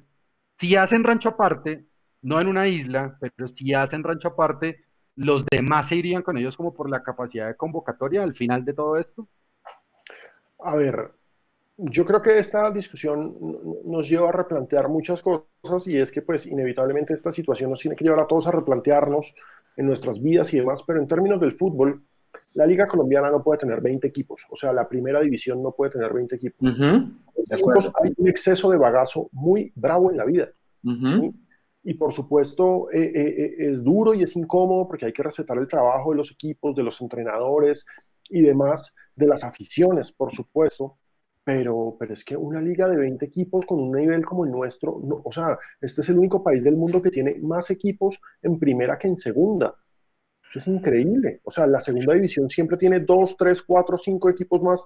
si hacen rancho aparte, no en una isla, pero si hacen rancho aparte, ¿los demás se irían con ellos como por la capacidad de convocatoria al final de todo esto? A ver... Yo creo que esta discusión nos lleva a replantear muchas cosas, y es que pues inevitablemente esta situación nos tiene que llevar a todos a replantearnos en nuestras vidas y demás, pero en términos del fútbol, la Liga Colombiana no puede tener veinte equipos, o sea, la primera división no puede tener veinte equipos. Uh-huh. Entonces, hay un exceso de bagazo muy bravo en la vida, uh-huh. ¿sí? Y por supuesto eh, eh, es duro y es incómodo porque hay que respetar el trabajo de los equipos, de los entrenadores y demás, de las aficiones, por supuesto. Pero, pero es que una liga de veinte equipos con un nivel como el nuestro, no, o sea, este es el único país del mundo que tiene más equipos en primera que en segunda. Eso es increíble. O sea, la segunda división siempre tiene dos, tres, cuatro, cinco equipos más,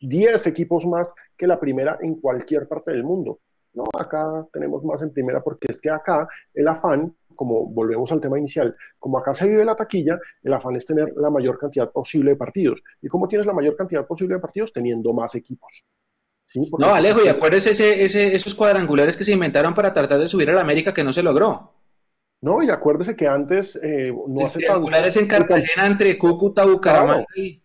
diez equipos más que la primera en cualquier parte del mundo. No, acá tenemos más en primera porque es que acá el afán, como volvemos al tema inicial, como acá se vive la taquilla, el afán es tener la mayor cantidad posible de partidos. ¿Y cómo tienes la mayor cantidad posible de partidos? Teniendo más equipos. ¿Sí? No, Alejo, y acuérdese ese, ese, esos cuadrangulares que se inventaron para tratar de subir a la América que no se logró. No, y acuérdese que antes eh, no hace tanto... Cuadrangulares en Cartagena entre Cúcuta, Bucaramanga y...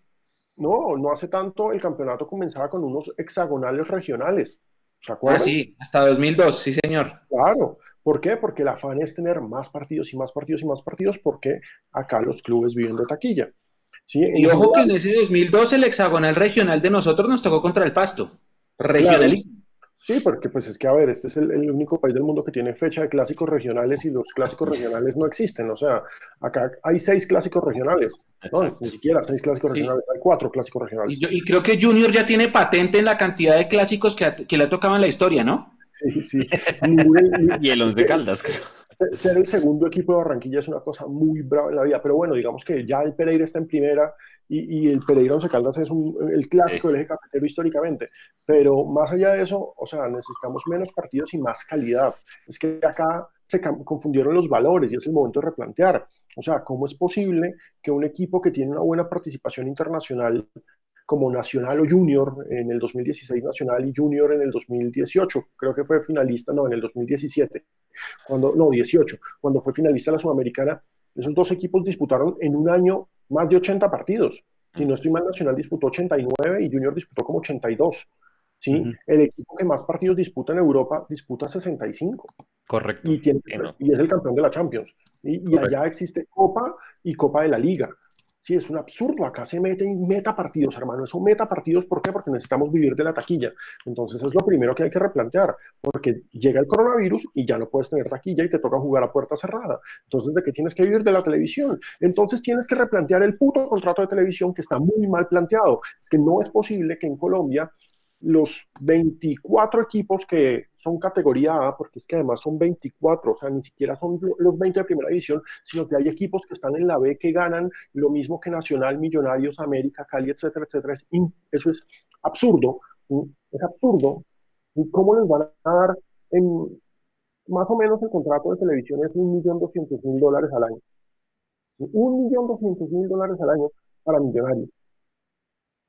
No, no hace tanto el campeonato comenzaba con unos hexagonales regionales. ¿Se acuerdan? Ah, sí, hasta dos mil dos, sí señor. Claro, ¿por qué? Porque el afán es tener más partidos y más partidos y más partidos, porque acá los clubes viven de taquilla. ¿Sí? Y ojo que en ese dos mil dos el hexagonal regional de nosotros nos tocó contra el Pasto, regionalismo. Claro. Sí, porque pues es que, a ver, este es el, el único país del mundo que tiene fecha de clásicos regionales y los clásicos regionales no existen. O sea, acá hay seis clásicos regionales. No, ni siquiera seis clásicos regionales, sí. Hay cuatro clásicos regionales. Y, yo, y creo que Junior ya tiene patente en la cantidad de clásicos que, que le ha tocado en la historia, ¿no? Sí, sí. Y el Once Caldas, creo. Ser el segundo equipo de Barranquilla es una cosa muy brava en la vida, pero bueno, digamos que ya el Pereira está en primera y, y el Pereira Once Caldas es un, el clásico del eje cafetero históricamente, pero más allá de eso, o sea, necesitamos menos partidos y más calidad. Es que acá se confundieron los valores y es el momento de replantear, o sea, ¿cómo es posible que un equipo que tiene una buena participación internacional como Nacional o Junior, en el dos mil dieciséis Nacional y Junior en el dos mil dieciocho, creo que fue finalista, no, en el dos mil diecisiete, cuando, no, dieciocho, cuando fue finalista la Sudamericana, esos dos equipos disputaron en un año más de ochenta partidos, si no estoy mal Nacional disputó ochenta y nueve y Junior disputó como ochenta y dos, ¿sí? Uh-huh. El equipo que más partidos disputa en Europa disputa sesenta y cinco. Correcto. Y, tiene, bueno. y es el campeón de la Champions, y, y allá existe Copa y Copa de la Liga. Sí, es un absurdo, acá se meten metapartidos, hermano, eso metapartidos, ¿por qué? Porque necesitamos vivir de la taquilla, entonces es lo primero que hay que replantear, porque llega el coronavirus y ya no puedes tener taquilla y te toca jugar a puerta cerrada, entonces ¿de qué tienes que vivir? De la televisión, entonces tienes que replantear el puto contrato de televisión que está muy mal planteado, es que no es posible que en Colombia los veinticuatro equipos que son categoría A, porque es que además son veinticuatro, o sea, ni siquiera son los veinte de primera división, sino que hay equipos que están en la B que ganan lo mismo que Nacional, Millonarios, América, Cali, etcétera, etcétera. Eso es absurdo, es absurdo. ¿Y cómo les van a dar? En, más o menos el contrato de televisión es un millón doscientos mil dólares al año. un millón doscientos mil dólares al año para Millonarios.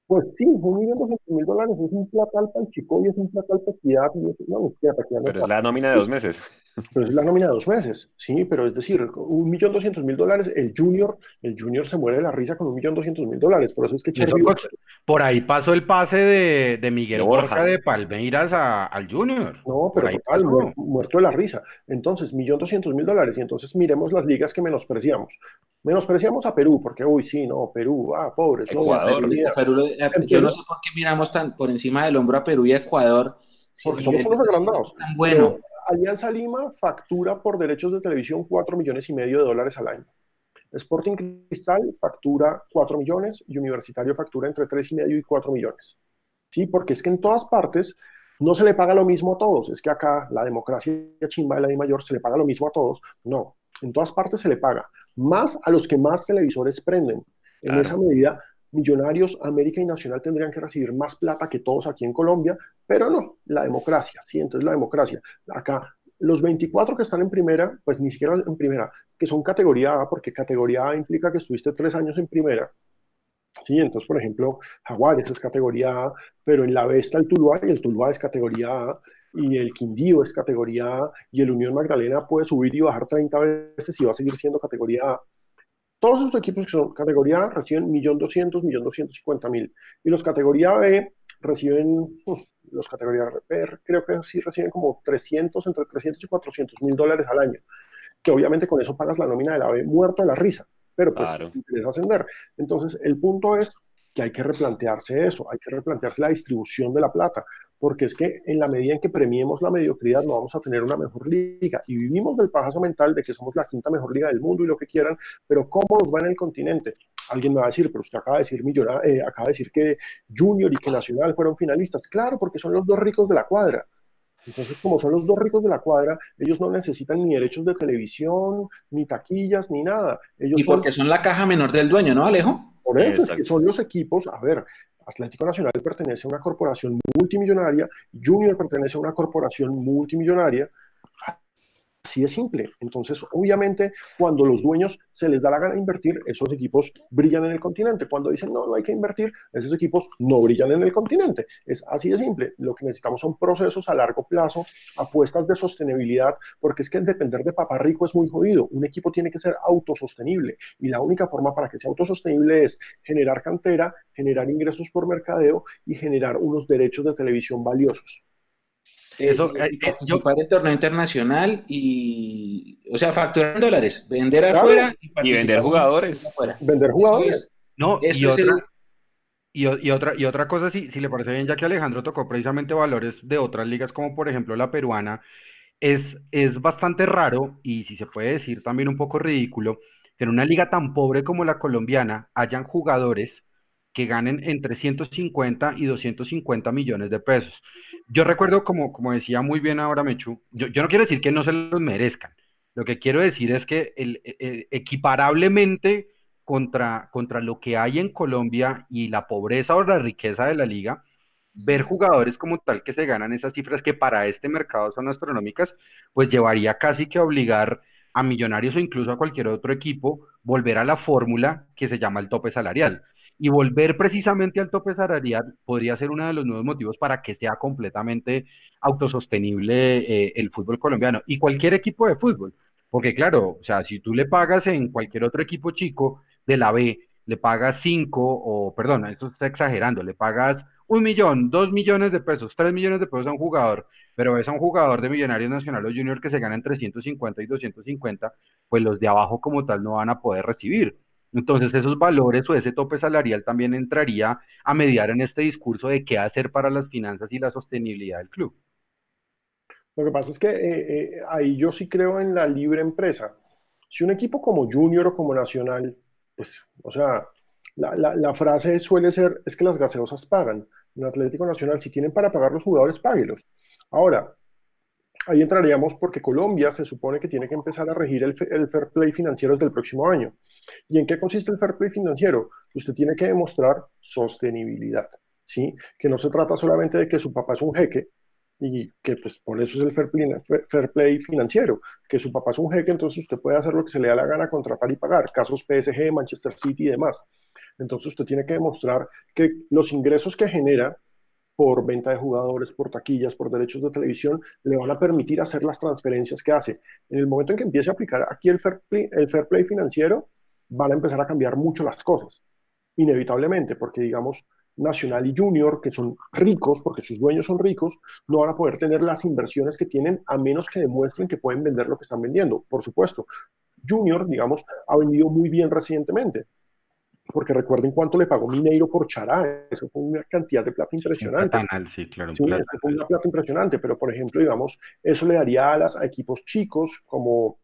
Pues sí, un millón doscientos mil dólares es un platal para el chico y es un platal para Equidad y es una búsqueda para Equidad. Pero es la nómina de dos meses. Pero es la nómina de dos meses, sí, pero es decir, un millón doscientos mil dólares, el Junior, el Junior se muere de la risa con un millón doscientos mil dólares, por eso es que... Por ahí pasó el pase de, de Miguel Borja de Palmeiras a, al Junior. No, pero total, mu muerto de la risa. Entonces, millón doscientos mil dólares, y entonces miremos las ligas que menospreciamos. Menospreciamos a Perú, porque uy, sí, no, Perú, ah, pobres. Ecuador, no, Perú, a Perú, a Perú, yo no sé por qué miramos tan por encima del hombro a Perú y a Ecuador. Porque somos unos agrandados. Tan bueno. Pero, Alianza Lima factura por derechos de televisión cuatro millones y medio de dólares al año. Sporting Cristal factura cuatro millones y Universitario factura entre tres y medio y cuatro millones. Sí, porque es que en todas partes no se le paga lo mismo a todos. Es que acá la democracia chimba de la Dimayor se le paga lo mismo a todos. No, en todas partes se le paga. Más a los que más televisores prenden. En claro. esa medida, Millonarios, América y Nacional tendrían que recibir más plata que todos aquí en Colombia, pero no, la democracia, sí, entonces la democracia. Acá, los veinticuatro que están en primera, pues ni siquiera en primera, que son categoría A, porque categoría A implica que estuviste tres años en primera, sí, entonces, por ejemplo, Jaguares es categoría A, pero en la B está el Tuluá, y el Tuluá es categoría A, y el Quindío es categoría A, y el Unión Magdalena puede subir y bajar treinta veces y va a seguir siendo categoría A. Todos esos equipos que son categoría A reciben un millón doscientos mil, un millón doscientos cincuenta mil. Y los categoría B reciben, los categoría R P, creo que sí reciben como trescientos, entre trescientos y cuatrocientos mil dólares al año. Que obviamente con eso pagas la nómina de la B muerto de la risa. Pero pues claro. te interesa ascender. Entonces el punto es que hay que replantearse eso. Hay que replantearse la distribución de la plata. Porque es que en la medida en que premiemos la mediocridad no vamos a tener una mejor liga. Y vivimos del pajazo mental de que somos la quinta mejor liga del mundo y lo que quieran, pero ¿cómo nos va en el continente? Alguien me va a decir, pero usted acaba de decir, millona, eh, acaba de decir que Junior y que Nacional fueron finalistas. Claro, porque son los dos ricos de la cuadra. Entonces, como son los dos ricos de la cuadra, ellos no necesitan ni derechos de televisión, ni taquillas, ni nada. Ellos y porque son... son la caja menor del dueño, ¿no, Alejo? Por eso es que son los equipos, a ver... Atlético Nacional pertenece a una corporación multimillonaria, Junior pertenece a una corporación multimillonaria, así de simple. Entonces, obviamente, cuando los dueños se les da la gana invertir, esos equipos brillan en el continente. Cuando dicen, no, no hay que invertir, esos equipos no brillan en el continente. Es así de simple. Lo que necesitamos son procesos a largo plazo, apuestas de sostenibilidad, porque es que depender de papá rico es muy jodido. Un equipo tiene que ser autosostenible, y la única forma para que sea autosostenible es generar cantera, generar ingresos por mercadeo y generar unos derechos de televisión valiosos. Eso, eh, eh, participar yo, en torneo internacional y, o sea, facturar en dólares, vender claro, afuera y, y vender jugadores. Afuera. Vender jugadores. Es, no, y, es otra, el... y, y, otra, y otra cosa, si, si le parece bien, ya que Alejandro tocó precisamente valores de otras ligas, como por ejemplo la peruana, es, es bastante raro y si se puede decir también un poco ridículo que en una liga tan pobre como la colombiana hayan jugadores que ganen entre ciento cincuenta y doscientos cincuenta millones de pesos. Yo recuerdo, como, como decía muy bien ahora Mechu, yo, yo no quiero decir que no se los merezcan, lo que quiero decir es que el, el, equiparablemente contra, contra lo que hay en Colombia y la pobreza o la riqueza de la liga, ver jugadores como tal que se ganan esas cifras que para este mercado son astronómicas, pues llevaría casi que a obligar a Millonarios o incluso a cualquier otro equipo volver a la fórmula que se llama el tope salarial. Y volver precisamente al tope salarial podría ser uno de los nuevos motivos para que sea completamente autosostenible eh, el fútbol colombiano y cualquier equipo de fútbol. Porque claro, o sea, si tú le pagas en cualquier otro equipo chico de la B, le pagas cinco, o perdón, esto está exagerando, le pagas un millón, dos millones de pesos, tres millones de pesos a un jugador, pero es a un jugador de Millonarios Nacional o Junior que se gana entre ciento cincuenta y doscientos cincuenta, pues los de abajo como tal no van a poder recibir. Entonces esos valores o ese tope salarial también entraría a mediar en este discurso de qué hacer para las finanzas y la sostenibilidad del club. Lo que pasa es que eh, eh, ahí yo sí creo en la libre empresa. Si un equipo como Junior o como Nacional, pues, o sea, la, la, la frase suele ser, es que las gaseosas pagan. En Atlético Nacional, si tienen para pagar los jugadores, páguelos. Ahora, ahí entraríamos porque Colombia se supone que tiene que empezar a regir el, el fair play financiero desde el próximo año. ¿Y en qué consiste el fair play financiero? Usted tiene que demostrar sostenibilidad, ¿sí? Que no se trata solamente de que su papá es un jeque y que pues por eso es el fair play, fair play financiero, que su papá es un jeque, entonces usted puede hacer lo que se le da la gana, contratar y pagar, casos P S G, Manchester City y demás. Entonces usted tiene que demostrar que los ingresos que genera por venta de jugadores, por taquillas, por derechos de televisión, le van a permitir hacer las transferencias que hace. En el momento en que empiece a aplicar aquí el fair play, el fair play financiero, van a empezar a cambiar mucho las cosas, inevitablemente, porque digamos Nacional y Junior, que son ricos, porque sus dueños son ricos, no van a poder tener las inversiones que tienen a menos que demuestren que pueden vender lo que están vendiendo. Por supuesto, Junior, digamos, ha vendido muy bien recientemente, porque recuerden cuánto le pagó Mineiro por Chará, eso fue una cantidad de plata impresionante. Platanal, sí, claro, sí, platanal. Eso fue una plata impresionante, pero por ejemplo, digamos, eso le daría alas a equipos chicos como,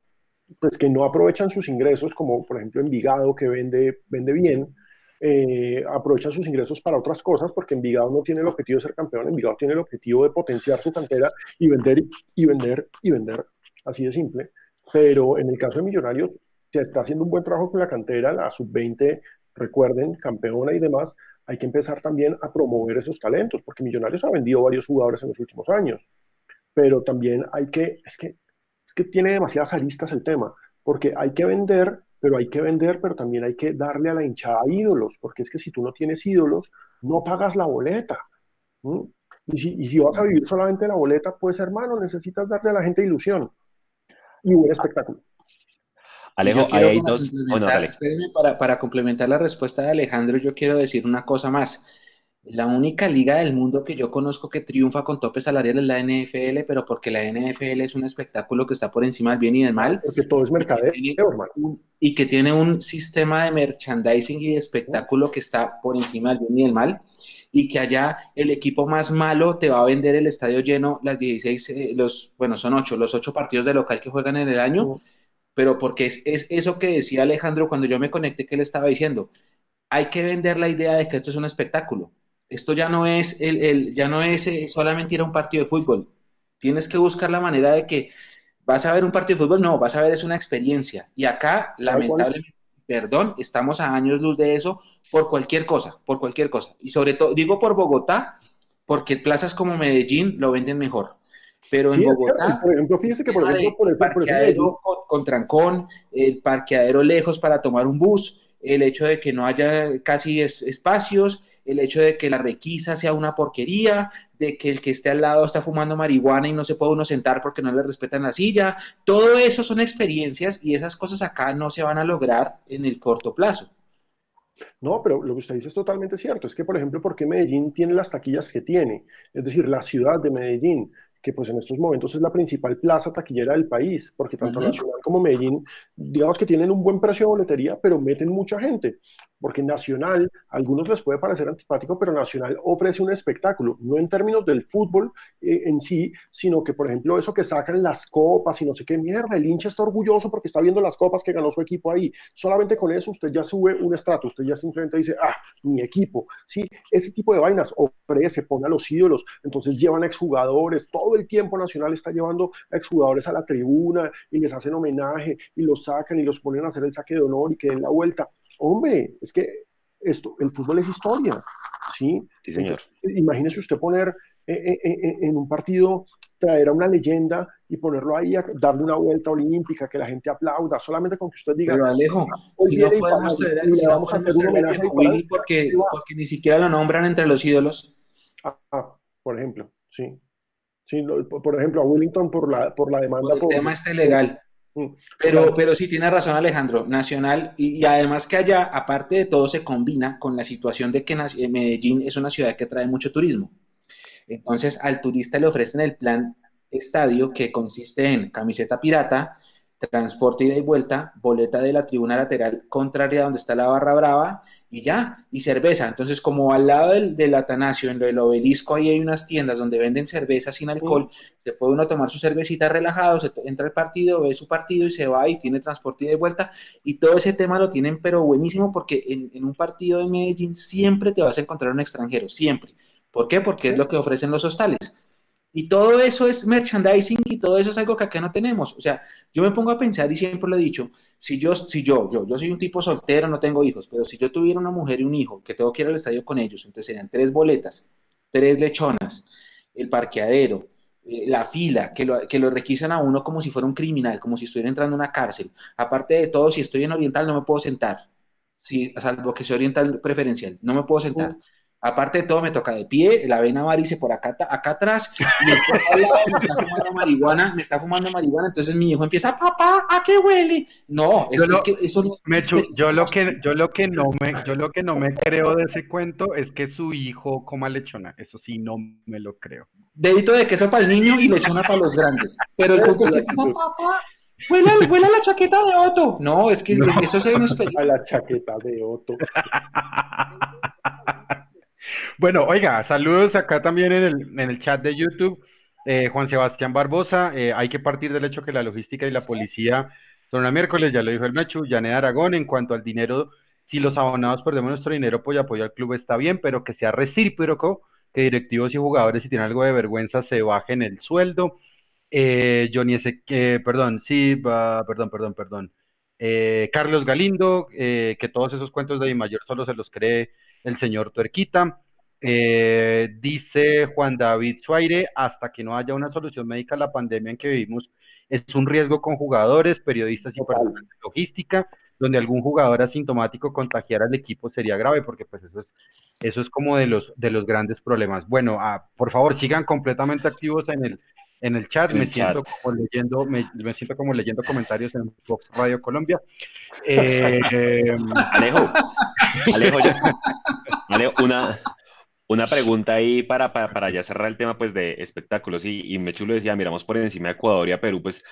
pues que no aprovechan sus ingresos, como por ejemplo Envigado, que vende, vende bien, eh, aprovechan sus ingresos para otras cosas, porque Envigado no tiene el objetivo de ser campeón, Envigado tiene el objetivo de potenciar su cantera y vender, y vender, y vender, así de simple. Pero en el caso de Millonarios, se está haciendo un buen trabajo con la cantera, la sub veinte, recuerden, campeona y demás. Hay que empezar también a promover esos talentos, porque Millonarios ha vendido varios jugadores en los últimos años, pero también hay que, es que, es que tiene demasiadas aristas el tema, porque hay que vender, pero hay que vender, pero también hay que darle a la hinchada ídolos, porque es que si tú no tienes ídolos, no pagas la boleta, ¿Mm? y, si, y si vas a vivir solamente la boleta, pues hermano, necesitas darle a la gente ilusión y un espectáculo. Alejo, ahí hay dos... Oh, no, dale. Para, para complementar la respuesta de Alejandro, yo quiero decir una cosa más. La única liga del mundo que yo conozco que triunfa con tope salarial es la N F L, pero porque la N F L es un espectáculo que está por encima del bien y del mal. Porque todo es mercadeo, hermano. Y que tiene un sistema de merchandising y de espectáculo que está por encima del bien y del mal. Y que allá el equipo más malo te va a vender el estadio lleno, las dieciséis, eh, los, bueno, son ocho, los ocho partidos de local que juegan en el año. Uh-huh. Pero porque es, es eso que decía Alejandro cuando yo me conecté, que él estaba diciendo, hay que vender la idea de que esto es un espectáculo. Esto ya no es, el, el, ya no es eh, solamente ir a un partido de fútbol. Tienes que buscar la manera de que vas a ver un partido de fútbol, no, vas a ver es una experiencia. Y acá, lamentablemente, perdón, estamos a años luz de eso por cualquier cosa, por cualquier cosa. Y sobre todo, digo por Bogotá, porque plazas como Medellín lo venden mejor. Pero sí, en Bogotá, claro. Por ejemplo, fíjese que por ejemplo, por el parqueadero con, con trancón, el parqueadero lejos para tomar un bus, el hecho de que no haya casi es, espacios, el hecho de que la requisa sea una porquería, de que el que esté al lado está fumando marihuana y no se puede uno sentar porque no le respetan la silla, todo eso son experiencias y esas cosas acá no se van a lograr en el corto plazo. No, pero lo que usted dice es totalmente cierto, es que por ejemplo, ¿por qué Medellín tiene las taquillas que tiene? Es decir, la ciudad de Medellín, que pues en estos momentos es la principal plaza taquillera del país, porque tanto uh-huh. Nacional como Medellín, digamos que tienen un buen precio de boletería, pero meten mucha gente, porque Nacional, a algunos les puede parecer antipático, pero Nacional ofrece un espectáculo, no en términos del fútbol eh, en sí, sino que por ejemplo eso que sacan las copas y no sé qué mierda, el hincha está orgulloso porque está viendo las copas que ganó su equipo ahí, solamente con eso usted ya sube un estrato, usted ya simplemente dice, ah, mi equipo, sí, ese tipo de vainas ofrece, pone a los ídolos, entonces llevan a exjugadores, todo el tiempo Nacional está llevando a exjugadores a la tribuna y les hacen homenaje y los sacan y los ponen a hacer el saque de honor y que den la vuelta. Hombre, es que esto, el fútbol es historia, ¿sí? Sí, señor. Entonces, imagínese usted poner eh, eh, en un partido, traer a una leyenda y ponerlo ahí, a darle una vuelta olímpica, que la gente aplauda, solamente con que usted diga... Pero Alejo, hoy no podemos traer a le vamos a hacer un homenaje Win porque, porque ni siquiera lo nombran entre los ídolos. Ah, ah, por ejemplo, sí. Sí, por ejemplo, a Wellington por la, por la demanda. Por el por... tema este legal. Mm. Pero, claro. pero sí tiene razón Alejandro, Nacional, y, y además que allá, aparte de todo, se combina con la situación de que Medellín es una ciudad que trae mucho turismo. Entonces, al turista le ofrecen el plan estadio que consiste en camiseta pirata, transporte ida y vuelta, boleta de la tribuna lateral contraria donde está la barra brava, y ya, y cerveza. Entonces, como al lado del, del Atanasio, en lo del obelisco, ahí hay unas tiendas donde venden cerveza sin alcohol, sí. Se puede uno tomar su cervecita relajado, se entra al partido, ve su partido y se va, y tiene transporte ida y vuelta, y todo ese tema lo tienen, pero buenísimo, porque en, en un partido de Medellín siempre te vas a encontrar un extranjero, siempre. ¿Por qué? Porque es lo que ofrecen los hostales. Y todo eso es merchandising y todo eso es algo que acá no tenemos. O sea, yo me pongo a pensar y siempre lo he dicho, si yo, si yo, yo, yo soy un tipo soltero, no tengo hijos, pero si yo tuviera una mujer y un hijo que tengo que ir al estadio con ellos, entonces serían tres boletas, tres lechonas, el parqueadero, eh, la fila, que lo, que lo requisan a uno como si fuera un criminal, como si estuviera entrando a una cárcel. Aparte de todo, si estoy en Oriental no me puedo sentar. sí, salvo que se orienta al preferencial. No me puedo sentar. Uh. Aparte de todo, me toca de pie, la vena varice por acá, acá atrás, y el papá al lado me está fumando marihuana, me está fumando marihuana, entonces mi hijo empieza, papá, ¿a qué huele? No, eso, yo lo, es que, eso no... Mechu, yo lo que, yo lo que no me, yo lo que no me creo de ese cuento es que su hijo coma lechona, eso sí no me lo creo. Dedito de queso para el niño y lechona para los grandes, pero el punto es que, papá, papá, huela, huela la chaqueta de Otto. No, es que no. Eso se nos pega. La chaqueta de Otto. Bueno, oiga, saludos acá también en el, en el chat de YouTube, eh, Juan Sebastián Barbosa, eh, hay que partir del hecho que la logística y la policía son una miércoles, ya lo dijo el Mechu, Janet Aragón, en cuanto al dinero, si los abonados perdemos nuestro dinero, pues apoyo al club está bien, pero que sea recíproco, que directivos y jugadores si tienen algo de vergüenza se bajen el sueldo, eh, Johnny Ese, eh, perdón, sí, uh, perdón, perdón, perdón, eh, Carlos Galindo, eh, que todos esos cuentos de Dimayor solo se los cree el señor Tuerquita, eh, dice Juan David Suaire, hasta que no haya una solución médica a la pandemia en que vivimos, es un riesgo con jugadores, periodistas y personal de logística, donde algún jugador asintomático contagiara al equipo sería grave, porque pues eso es, eso es como de los, de los grandes problemas. Bueno, ah, por favor, sigan completamente activos en el, en el chat, en me, el siento chat. Como leyendo, me, me siento como leyendo comentarios en Fox Radio Colombia. Eh, eh, Alejo, Alejo, yo, Alejo una... Una pregunta ahí para, para, para ya cerrar el tema pues de espectáculos, y, y Mechu lo decía, miramos por encima a Ecuador y a Perú, pues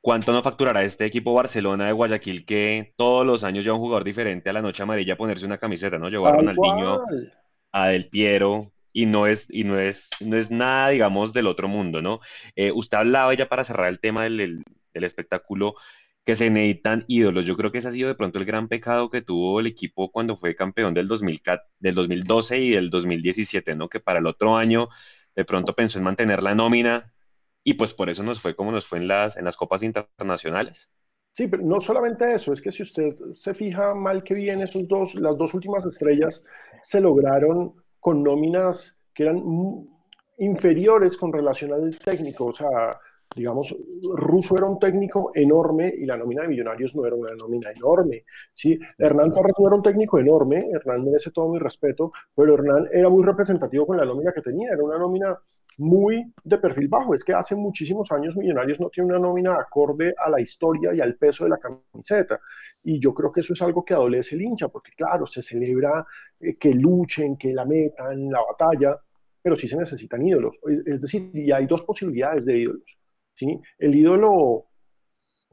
¿cuánto no facturará este equipo Barcelona de Guayaquil que todos los años lleva un jugador diferente a la noche amarilla a ponerse una camiseta, ¿no? Llevó a Ronaldinho, a Del Piero, y no es, y no es, no es nada, digamos, del otro mundo, ¿no? Eh, usted hablaba ya para cerrar el tema del, del, del espectáculo, que se necesitan ídolos. Yo creo que ese ha sido de pronto el gran pecado que tuvo el equipo cuando fue campeón del, del dos mil doce y del dos mil diecisiete, ¿no? Que para el otro año de pronto pensó en mantener la nómina y pues por eso nos fue como nos fue en las, en las copas internacionales. Sí, pero no solamente eso, es que si usted se fija mal que bien, esos dos, las dos últimas estrellas se lograron con nóminas que eran inferiores con relación al técnico, o sea... Digamos, Russo era un técnico enorme y la nómina de Millonarios no era una nómina enorme, ¿sí? Hernán Torres no era un técnico enorme, Hernán merece todo mi respeto, pero Hernán era muy representativo con la nómina que tenía, era una nómina muy de perfil bajo, es que hace muchísimos años Millonarios no tiene una nómina acorde a la historia y al peso de la camiseta, y yo creo que eso es algo que adolece el hincha, porque claro, se celebra eh, que luchen, que la metan, la batalla, pero sí se necesitan ídolos, es, es decir, y hay dos posibilidades de ídolos. ¿Sí? El ídolo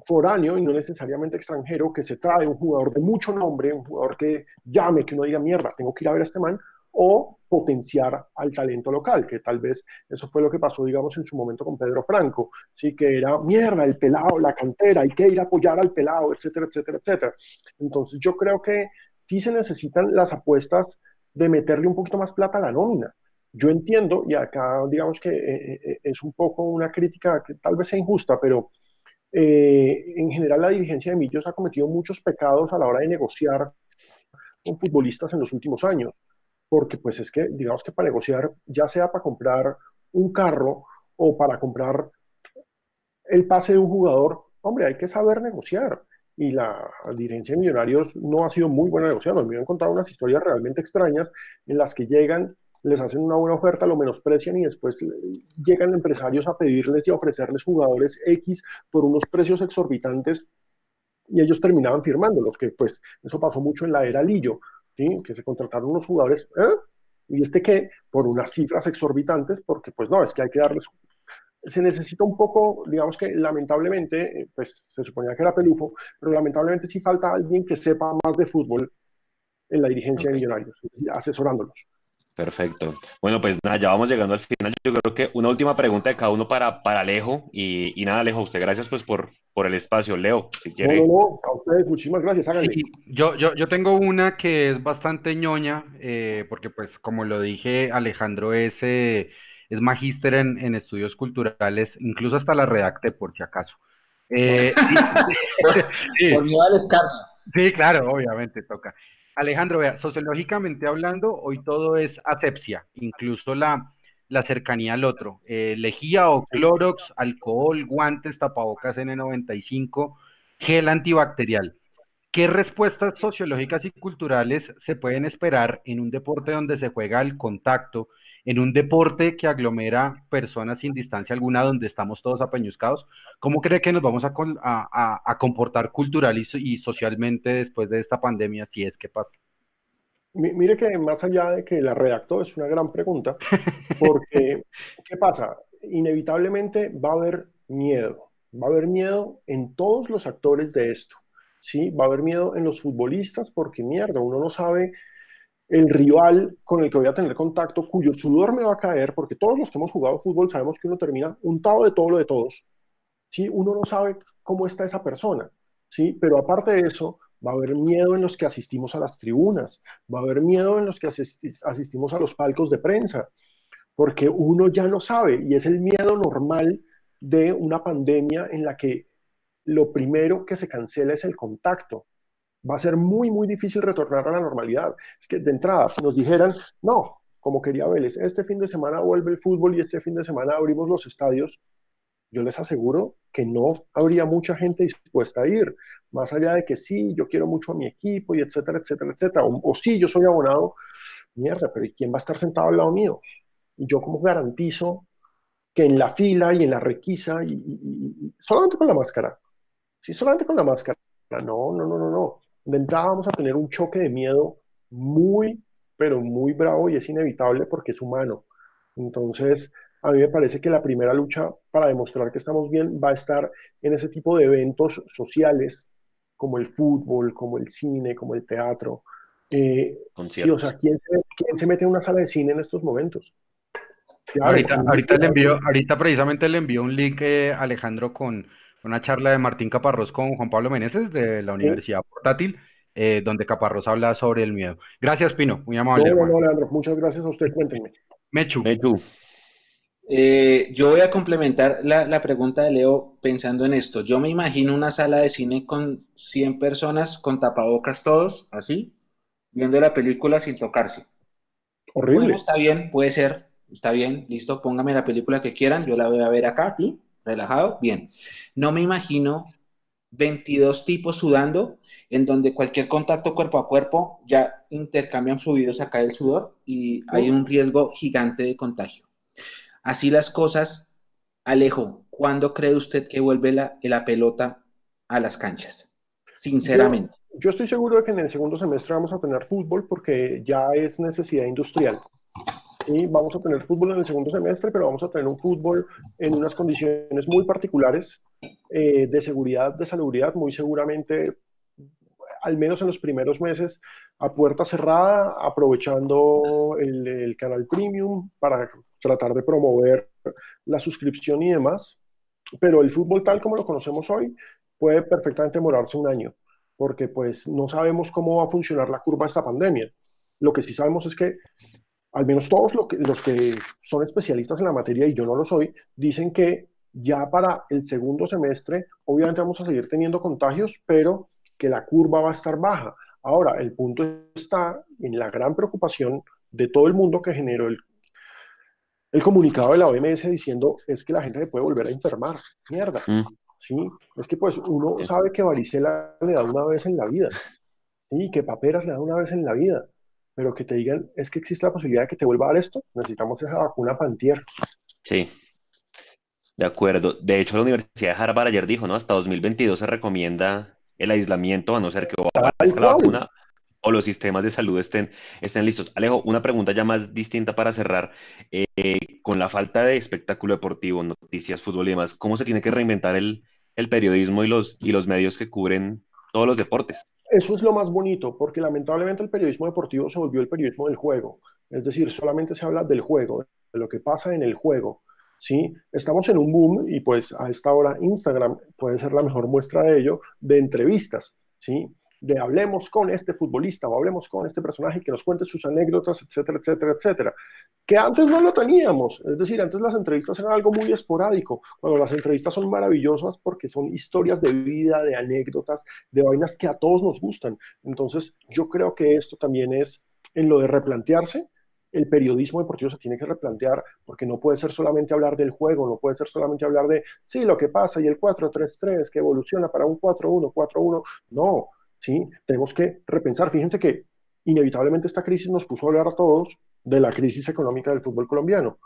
foráneo y no necesariamente extranjero que se trae un jugador de mucho nombre, un jugador que llame, que uno diga mierda, tengo que ir a ver a este man, o potenciar al talento local, que tal vez eso fue lo que pasó, digamos, en su momento con Pedro Franco, ¿sí? Que era mierda, el pelado, la cantera, hay que ir a apoyar al pelado, etcétera, etcétera, etcétera. Entonces yo creo que sí se necesitan las apuestas de meterle un poquito más plata a la nómina. Yo entiendo, y acá digamos que eh, es un poco una crítica que tal vez sea injusta, pero eh, en general la dirigencia de Millos ha cometido muchos pecados a la hora de negociar con futbolistas en los últimos años, porque pues es que digamos que para negociar, ya sea para comprar un carro o para comprar el pase de un jugador, hombre, hay que saber negociar. Y la dirigencia de Millonarios no ha sido muy buena negociando. Me han contado unas historias realmente extrañas en las que llegan, les hacen una buena oferta, lo menosprecian y después llegan empresarios a pedirles y a ofrecerles jugadores X por unos precios exorbitantes y ellos terminaban firmándolos, que pues eso pasó mucho en la era Lillo, ¿sí? Que se contrataron unos jugadores, ¿eh? Y este que por unas cifras exorbitantes, porque pues no, es que hay que darles... Se necesita un poco, digamos que lamentablemente, pues se suponía que era Pelufo, pero lamentablemente sí falta alguien que sepa más de fútbol en la dirigencia de Millonarios, asesorándolos. Perfecto. Bueno, pues nada, ya vamos llegando al final. Yo creo que una última pregunta de cada uno para, para Alejo. Y, y nada, Alejo, usted gracias pues por, por el espacio. Leo, si quiere. No, no, no, a ustedes muchísimas gracias, háganle. Sí, yo, yo, yo tengo una que es bastante ñoña, eh, porque pues como lo dije, Alejandro es, eh, es magíster en, en estudios culturales, incluso hasta la redacté, por si acaso. Eh, y, por miedo al escarnio. Sí, claro, obviamente toca. Alejandro, vea, sociológicamente hablando, hoy todo es asepsia, incluso la, la cercanía al otro. Eh, lejía o Clorox, alcohol, guantes, tapabocas N noventa y cinco, gel antibacterial. ¿Qué respuestas sociológicas y culturales se pueden esperar en un deporte donde se juega el contacto, en un deporte que aglomera personas sin distancia alguna, donde estamos todos apeñuscados? ¿Cómo cree que nos vamos a, a, a comportar cultural y, y socialmente después de esta pandemia, si es que pasa? Mire que más allá de que la redactó, es una gran pregunta, porque ¿qué pasa? Inevitablemente va a haber miedo, va a haber miedo en todos los actores de esto. ¿Sí? Va a haber miedo en los futbolistas porque, mierda, uno no sabe el rival con el que voy a tener contacto, cuyo sudor me va a caer, porque todos los que hemos jugado fútbol sabemos que uno termina untado de todo lo de todos. ¿Sí? Uno no sabe cómo está esa persona, ¿sí? Pero aparte de eso, va a haber miedo en los que asistimos a las tribunas, va a haber miedo en los que asisti asistimos a los palcos de prensa, porque uno ya no sabe, y es el miedo normal de una pandemia en la que lo primero que se cancela es el contacto. Va a ser muy, muy difícil retornar a la normalidad. Es que de entrada, si nos dijeran, no, como quería Vélez, este fin de semana vuelve el fútbol y este fin de semana abrimos los estadios, yo les aseguro que no habría mucha gente dispuesta a ir, más allá de que sí, yo quiero mucho a mi equipo y etcétera, etcétera, etcétera, o, o sí, yo soy abonado, mierda, pero ¿y quién va a estar sentado al lado mío? Y yo como garantizo que en la fila y en la requisa, y, y, y, solamente con la máscara, Sí, solamente con la máscara. No, no, no, no, no. De entrada vamos a tener un choque de miedo muy, pero muy bravo, y es inevitable porque es humano. Entonces, a mí me parece que la primera lucha para demostrar que estamos bien va a estar en ese tipo de eventos sociales, como el fútbol, como el cine, como el teatro. Eh, sí, o sea, ¿quién se, ¿quién se mete en una sala de cine en estos momentos? Claro, ahorita, ahorita, le envío, ahorita precisamente le envío un link, eh, Alejandro, con una charla de Martín Caparrós con Juan Pablo Meneses de la Universidad sí. Portátil, eh, donde Caparrós habla sobre el miedo. Gracias, Pino, muy amable. No, no, Leandro, muchas gracias a usted, cuéntenme. Mechu. Mechu. Eh, yo voy a complementar la, la pregunta de Leo pensando en esto. Yo me imagino una sala de cine con cien personas, con tapabocas todos, así, viendo la película sin tocarse. Horrible. Bueno, está bien, puede ser, está bien, listo, póngame la película que quieran, yo la voy a ver acá, ¿sí? Relajado, bien. No me imagino veintidós tipos sudando, en donde cualquier contacto cuerpo a cuerpo ya intercambian fluidos acá del sudor y hay un riesgo gigante de contagio. Así las cosas, Alejo, ¿cuándo cree usted que vuelve la, la pelota a las canchas? Sinceramente. Yo, yo estoy seguro de que en el segundo semestre vamos a tener fútbol porque ya es necesidad industrial. Y vamos a tener fútbol en el segundo semestre, pero vamos a tener un fútbol en unas condiciones muy particulares, eh, de seguridad, de salubridad, muy seguramente, al menos en los primeros meses, a puerta cerrada, aprovechando el, el canal Premium para tratar de promover la suscripción y demás. Pero el fútbol tal como lo conocemos hoy puede perfectamente demorarse un año, porque pues no sabemos cómo va a funcionar la curva de esta pandemia. Lo que sí sabemos es que al menos todos lo que, los que son especialistas en la materia, y yo no lo soy, dicen que ya para el segundo semestre, obviamente vamos a seguir teniendo contagios, pero que la curva va a estar baja. Ahora, el punto está en la gran preocupación de todo el mundo que generó el, el comunicado de la O M S diciendo, es que la gente se puede volver a enfermar. Mierda. Mm. ¿Sí? Es que pues uno sabe que varicela le da una vez en la vida, y ¿sí? que paperas le da una vez en la vida. Pero que te digan, es que existe la posibilidad de que te vuelva a dar esto, necesitamos esa vacuna Pantier. Sí, de acuerdo. De hecho, la Universidad de Harvard ayer dijo, ¿no? Hasta dos mil veintidós se recomienda el aislamiento, a no ser que o aparezca la vacuna o los sistemas de salud estén, estén listos. Alejo, una pregunta ya más distinta para cerrar. Eh, con la falta de espectáculo deportivo, noticias, fútbol y demás, ¿cómo se tiene que reinventar el, el periodismo y los, y los medios que cubren todos los deportes? Eso es lo más bonito, porque lamentablemente el periodismo deportivo se volvió el periodismo del juego. Es decir, solamente se habla del juego, de lo que pasa en el juego, ¿sí? Estamos en un boom, y pues a esta hora Instagram puede ser la mejor muestra de ello, de entrevistas, ¿sí? De hablemos con este futbolista o hablemos con este personaje que nos cuente sus anécdotas, etcétera, etcétera, etcétera. Que antes no lo teníamos. Es decir, antes las entrevistas eran algo muy esporádico. Bueno, las entrevistas son maravillosas porque son historias de vida, de anécdotas, de vainas que a todos nos gustan. Entonces, yo creo que esto también es en lo de replantearse. El periodismo deportivo se tiene que replantear porque no puede ser solamente hablar del juego, no puede ser solamente hablar de, sí, lo que pasa y el cuatro tres tres que evoluciona para un cuatro uno, cuatro uno. No. ¿sí? Tenemos que repensar. Fíjense que inevitablemente esta crisis nos puso a hablar a todos de la crisis económica del fútbol colombiano.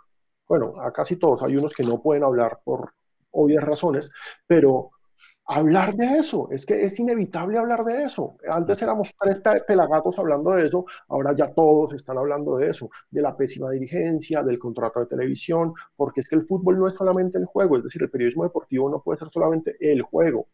Bueno, a casi todos, hay unos que no pueden hablar por obvias razones, pero hablar de eso, es que es inevitable hablar de eso. Antes éramos tres pelagatos hablando de eso, ahora ya todos están hablando de eso, de la pésima dirigencia, del contrato de televisión, porque es que el fútbol no es solamente el juego, es decir, el periodismo deportivo no puede ser solamente el juego,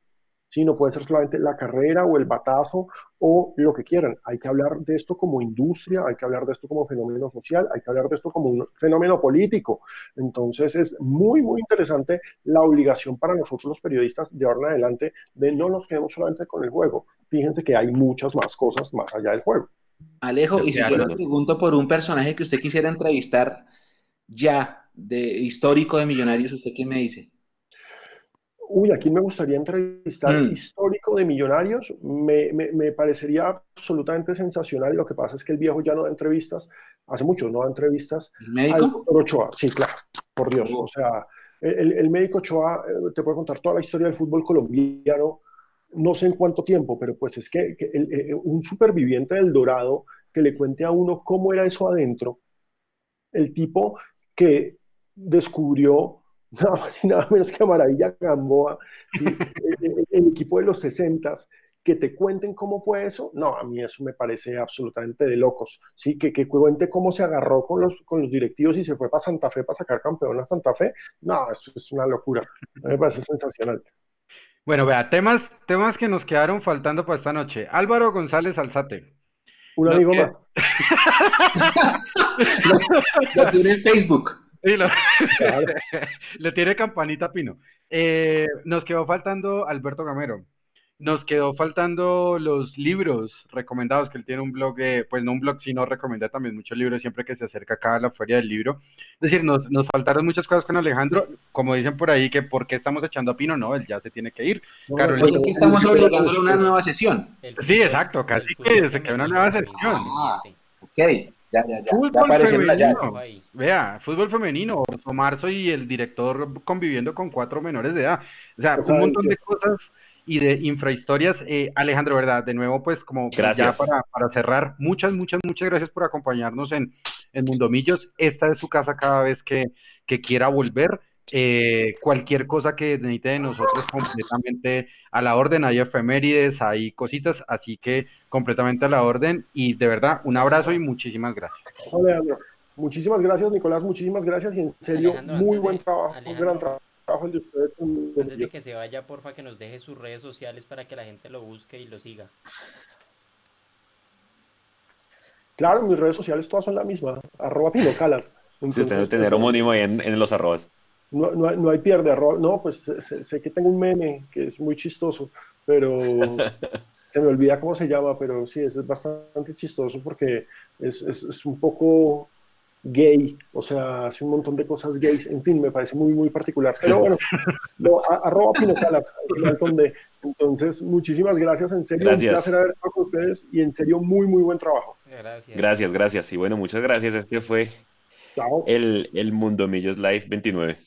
sino puede ser solamente la carrera o el batazo o lo que quieran. Hay que hablar de esto como industria, hay que hablar de esto como fenómeno social, hay que hablar de esto como un fenómeno político. Entonces es muy, muy interesante la obligación para nosotros los periodistas de ahora en adelante de no nos quedemos solamente con el juego. Fíjense que hay muchas más cosas más allá del juego. Alejo, y si yo le pregunto por un personaje que usted quisiera entrevistar ya, de histórico de Millonarios, ¿usted qué me dice? Uy, aquí me gustaría entrevistar mm. histórico de Millonarios, me, me, me parecería absolutamente sensacional. Lo que pasa es que el viejo ya no da entrevistas, hace mucho no da entrevistas. ¿El médico? Al doctor Ochoa, sí, claro, por Dios. Oh. O sea, el, el médico Ochoa te puede contar toda la historia del fútbol colombiano, no sé en cuánto tiempo, pero pues es que, que el, el, un superviviente del Dorado que le cuente a uno cómo era eso adentro, el tipo que descubrió nada más y nada menos que a Maravilla Gamboa, ¿sí? el, el equipo de los sesentas, que te cuenten cómo fue eso, no, a mí eso me parece absolutamente de locos, ¿sí? que, que cuente cómo se agarró con los, con los directivos y se fue para Santa Fe para sacar campeón a Santa Fe, no, eso es una locura, me parece sensacional. Bueno, vea, temas, temas que nos quedaron faltando para esta noche. Álvaro González Alzate. Un amigo que... más. lo, lo tiene en Facebook. Sí, lo... claro. Le tiene campanita a Pino. Eh, nos quedó faltando Alberto Gamero. Nos quedó faltando los libros recomendados, que él tiene un blog, eh, pues no un blog, sino recomienda también muchos libros siempre que se acerca acá a la Feria del Libro. Es decir, nos, nos faltaron muchas cosas con Alejandro, como dicen por ahí, que ¿por qué estamos echando a Pino? No, él ya se tiene que ir. No, Carolina, pues es que estamos obligándole a una nueva sesión. El, sí, exacto, casi el, que el, se quedó una nueva sesión. Ah, sí. Ok. Ya, ya, ya. Fútbol ya femenino, ya. Vea, fútbol femenino, Marzo y el director conviviendo con cuatro menores de edad, o sea, un montón de cosas y de infrahistorias. eh, Alejandro, ¿verdad? De nuevo, pues como gracias. Ya para, para cerrar, muchas, muchas, muchas gracias por acompañarnos en, en Mundo Millos. Esta es su casa cada vez que, que quiera volver. Eh, cualquier cosa que necesite de nosotros, completamente a la orden. Hay efemérides, hay cositas, así que completamente a la orden. Y de verdad, un abrazo y muchísimas gracias. Alejandro, muchísimas gracias. Nicolás, muchísimas gracias, y en serio, Alejandro, muy buen de, trabajo, Alejandro, un gran tra trabajo el de ustedes. Antes de que se vaya, porfa, que nos deje sus redes sociales para que la gente lo busque y lo siga. Claro, mis redes sociales todas son la misma, arroba Pino Calad. Si usted debe tener homónimo ahí en, en los arrobas. No, no, no hay pierde, arroba, no, pues sé, sé que tengo un meme que es muy chistoso, pero se me olvida cómo se llama, pero sí, es, es bastante chistoso porque es, es, es un poco gay, o sea, hace un montón de cosas gays, en fin, me parece muy, muy particular, pero bueno, no, a, arroba Pino Calad, entonces, muchísimas gracias, en serio, gracias. Un placer haber estado con ustedes, y en serio, muy, muy buen trabajo. Gracias. Gracias, gracias, y bueno, muchas gracias, este fue Chao. el, el Mundo Millos Live veintinueve.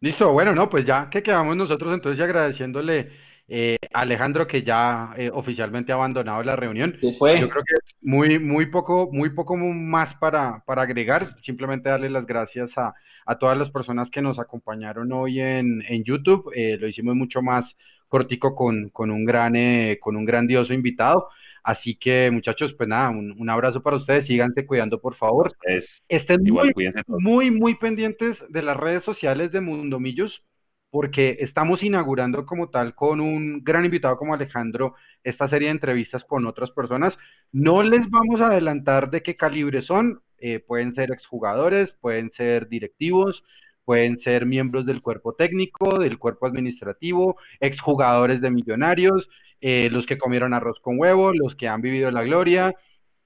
Listo, bueno, no, pues ya que quedamos nosotros, entonces agradeciéndole eh, a Alejandro, que ya eh, oficialmente ha abandonado la reunión. ¿Qué fue? Yo creo que muy, muy poco, muy poco más para, para agregar, simplemente darle las gracias a, a todas las personas que nos acompañaron hoy en, en YouTube. Eh, lo hicimos mucho más cortico con, con, un gran, eh, con un grandioso invitado. Así que, muchachos, pues nada, un, un abrazo para ustedes, síganse cuidando, por favor. Es, Estén igual, muy, muy, muy pendientes de las redes sociales de Mundo Millos, porque estamos inaugurando como tal, con un gran invitado como Alejandro, esta serie de entrevistas con otras personas. No les vamos a adelantar de qué calibre son, eh, pueden ser exjugadores, pueden ser directivos, pueden ser miembros del cuerpo técnico, del cuerpo administrativo, exjugadores de Millonarios, eh, los que comieron arroz con huevo, los que han vivido la gloria.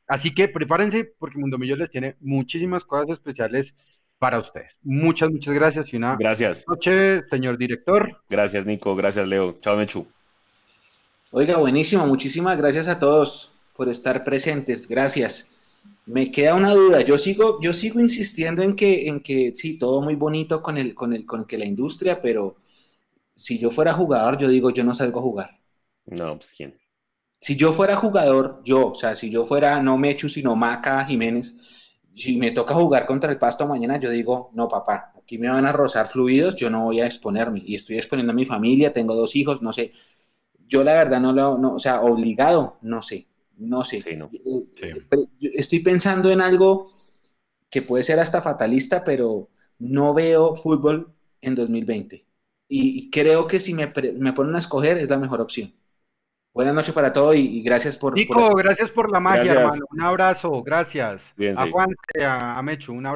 Así que prepárense, porque Mundo Millos les tiene muchísimas cosas especiales para ustedes. Muchas, muchas gracias y una gracias. Buena noche, señor director. Gracias, Nico. Gracias, Leo. Chao, Mechu. Oiga, buenísimo. Muchísimas gracias a todos por estar presentes. Gracias. Me queda una duda, yo sigo, yo sigo insistiendo en que, en que sí, todo muy bonito con el, con el, con que la industria, pero si yo fuera jugador, yo digo, yo no salgo a jugar. No, pues quién. Si yo fuera jugador, yo, o sea, si yo fuera no Mechu, sino Maca Jiménez, si me toca jugar contra el Pasto mañana, yo digo, no, papá, aquí me van a rozar fluidos, yo no voy a exponerme. Y estoy exponiendo a mi familia, tengo dos hijos, no sé. Yo la verdad no lo, no, o sea, obligado, no sé, no sé. Sí, no. Sí. Estoy pensando en algo que puede ser hasta fatalista, pero no veo fútbol en dos mil veinte. Y, y creo que si me, me ponen a escoger es la mejor opción. Buenas noches para todo y, y gracias por... Nico, por gracias por la magia, gracias, hermano. Un abrazo, gracias. Bien, a Juanse, sí. a, a Mechu, un abrazo.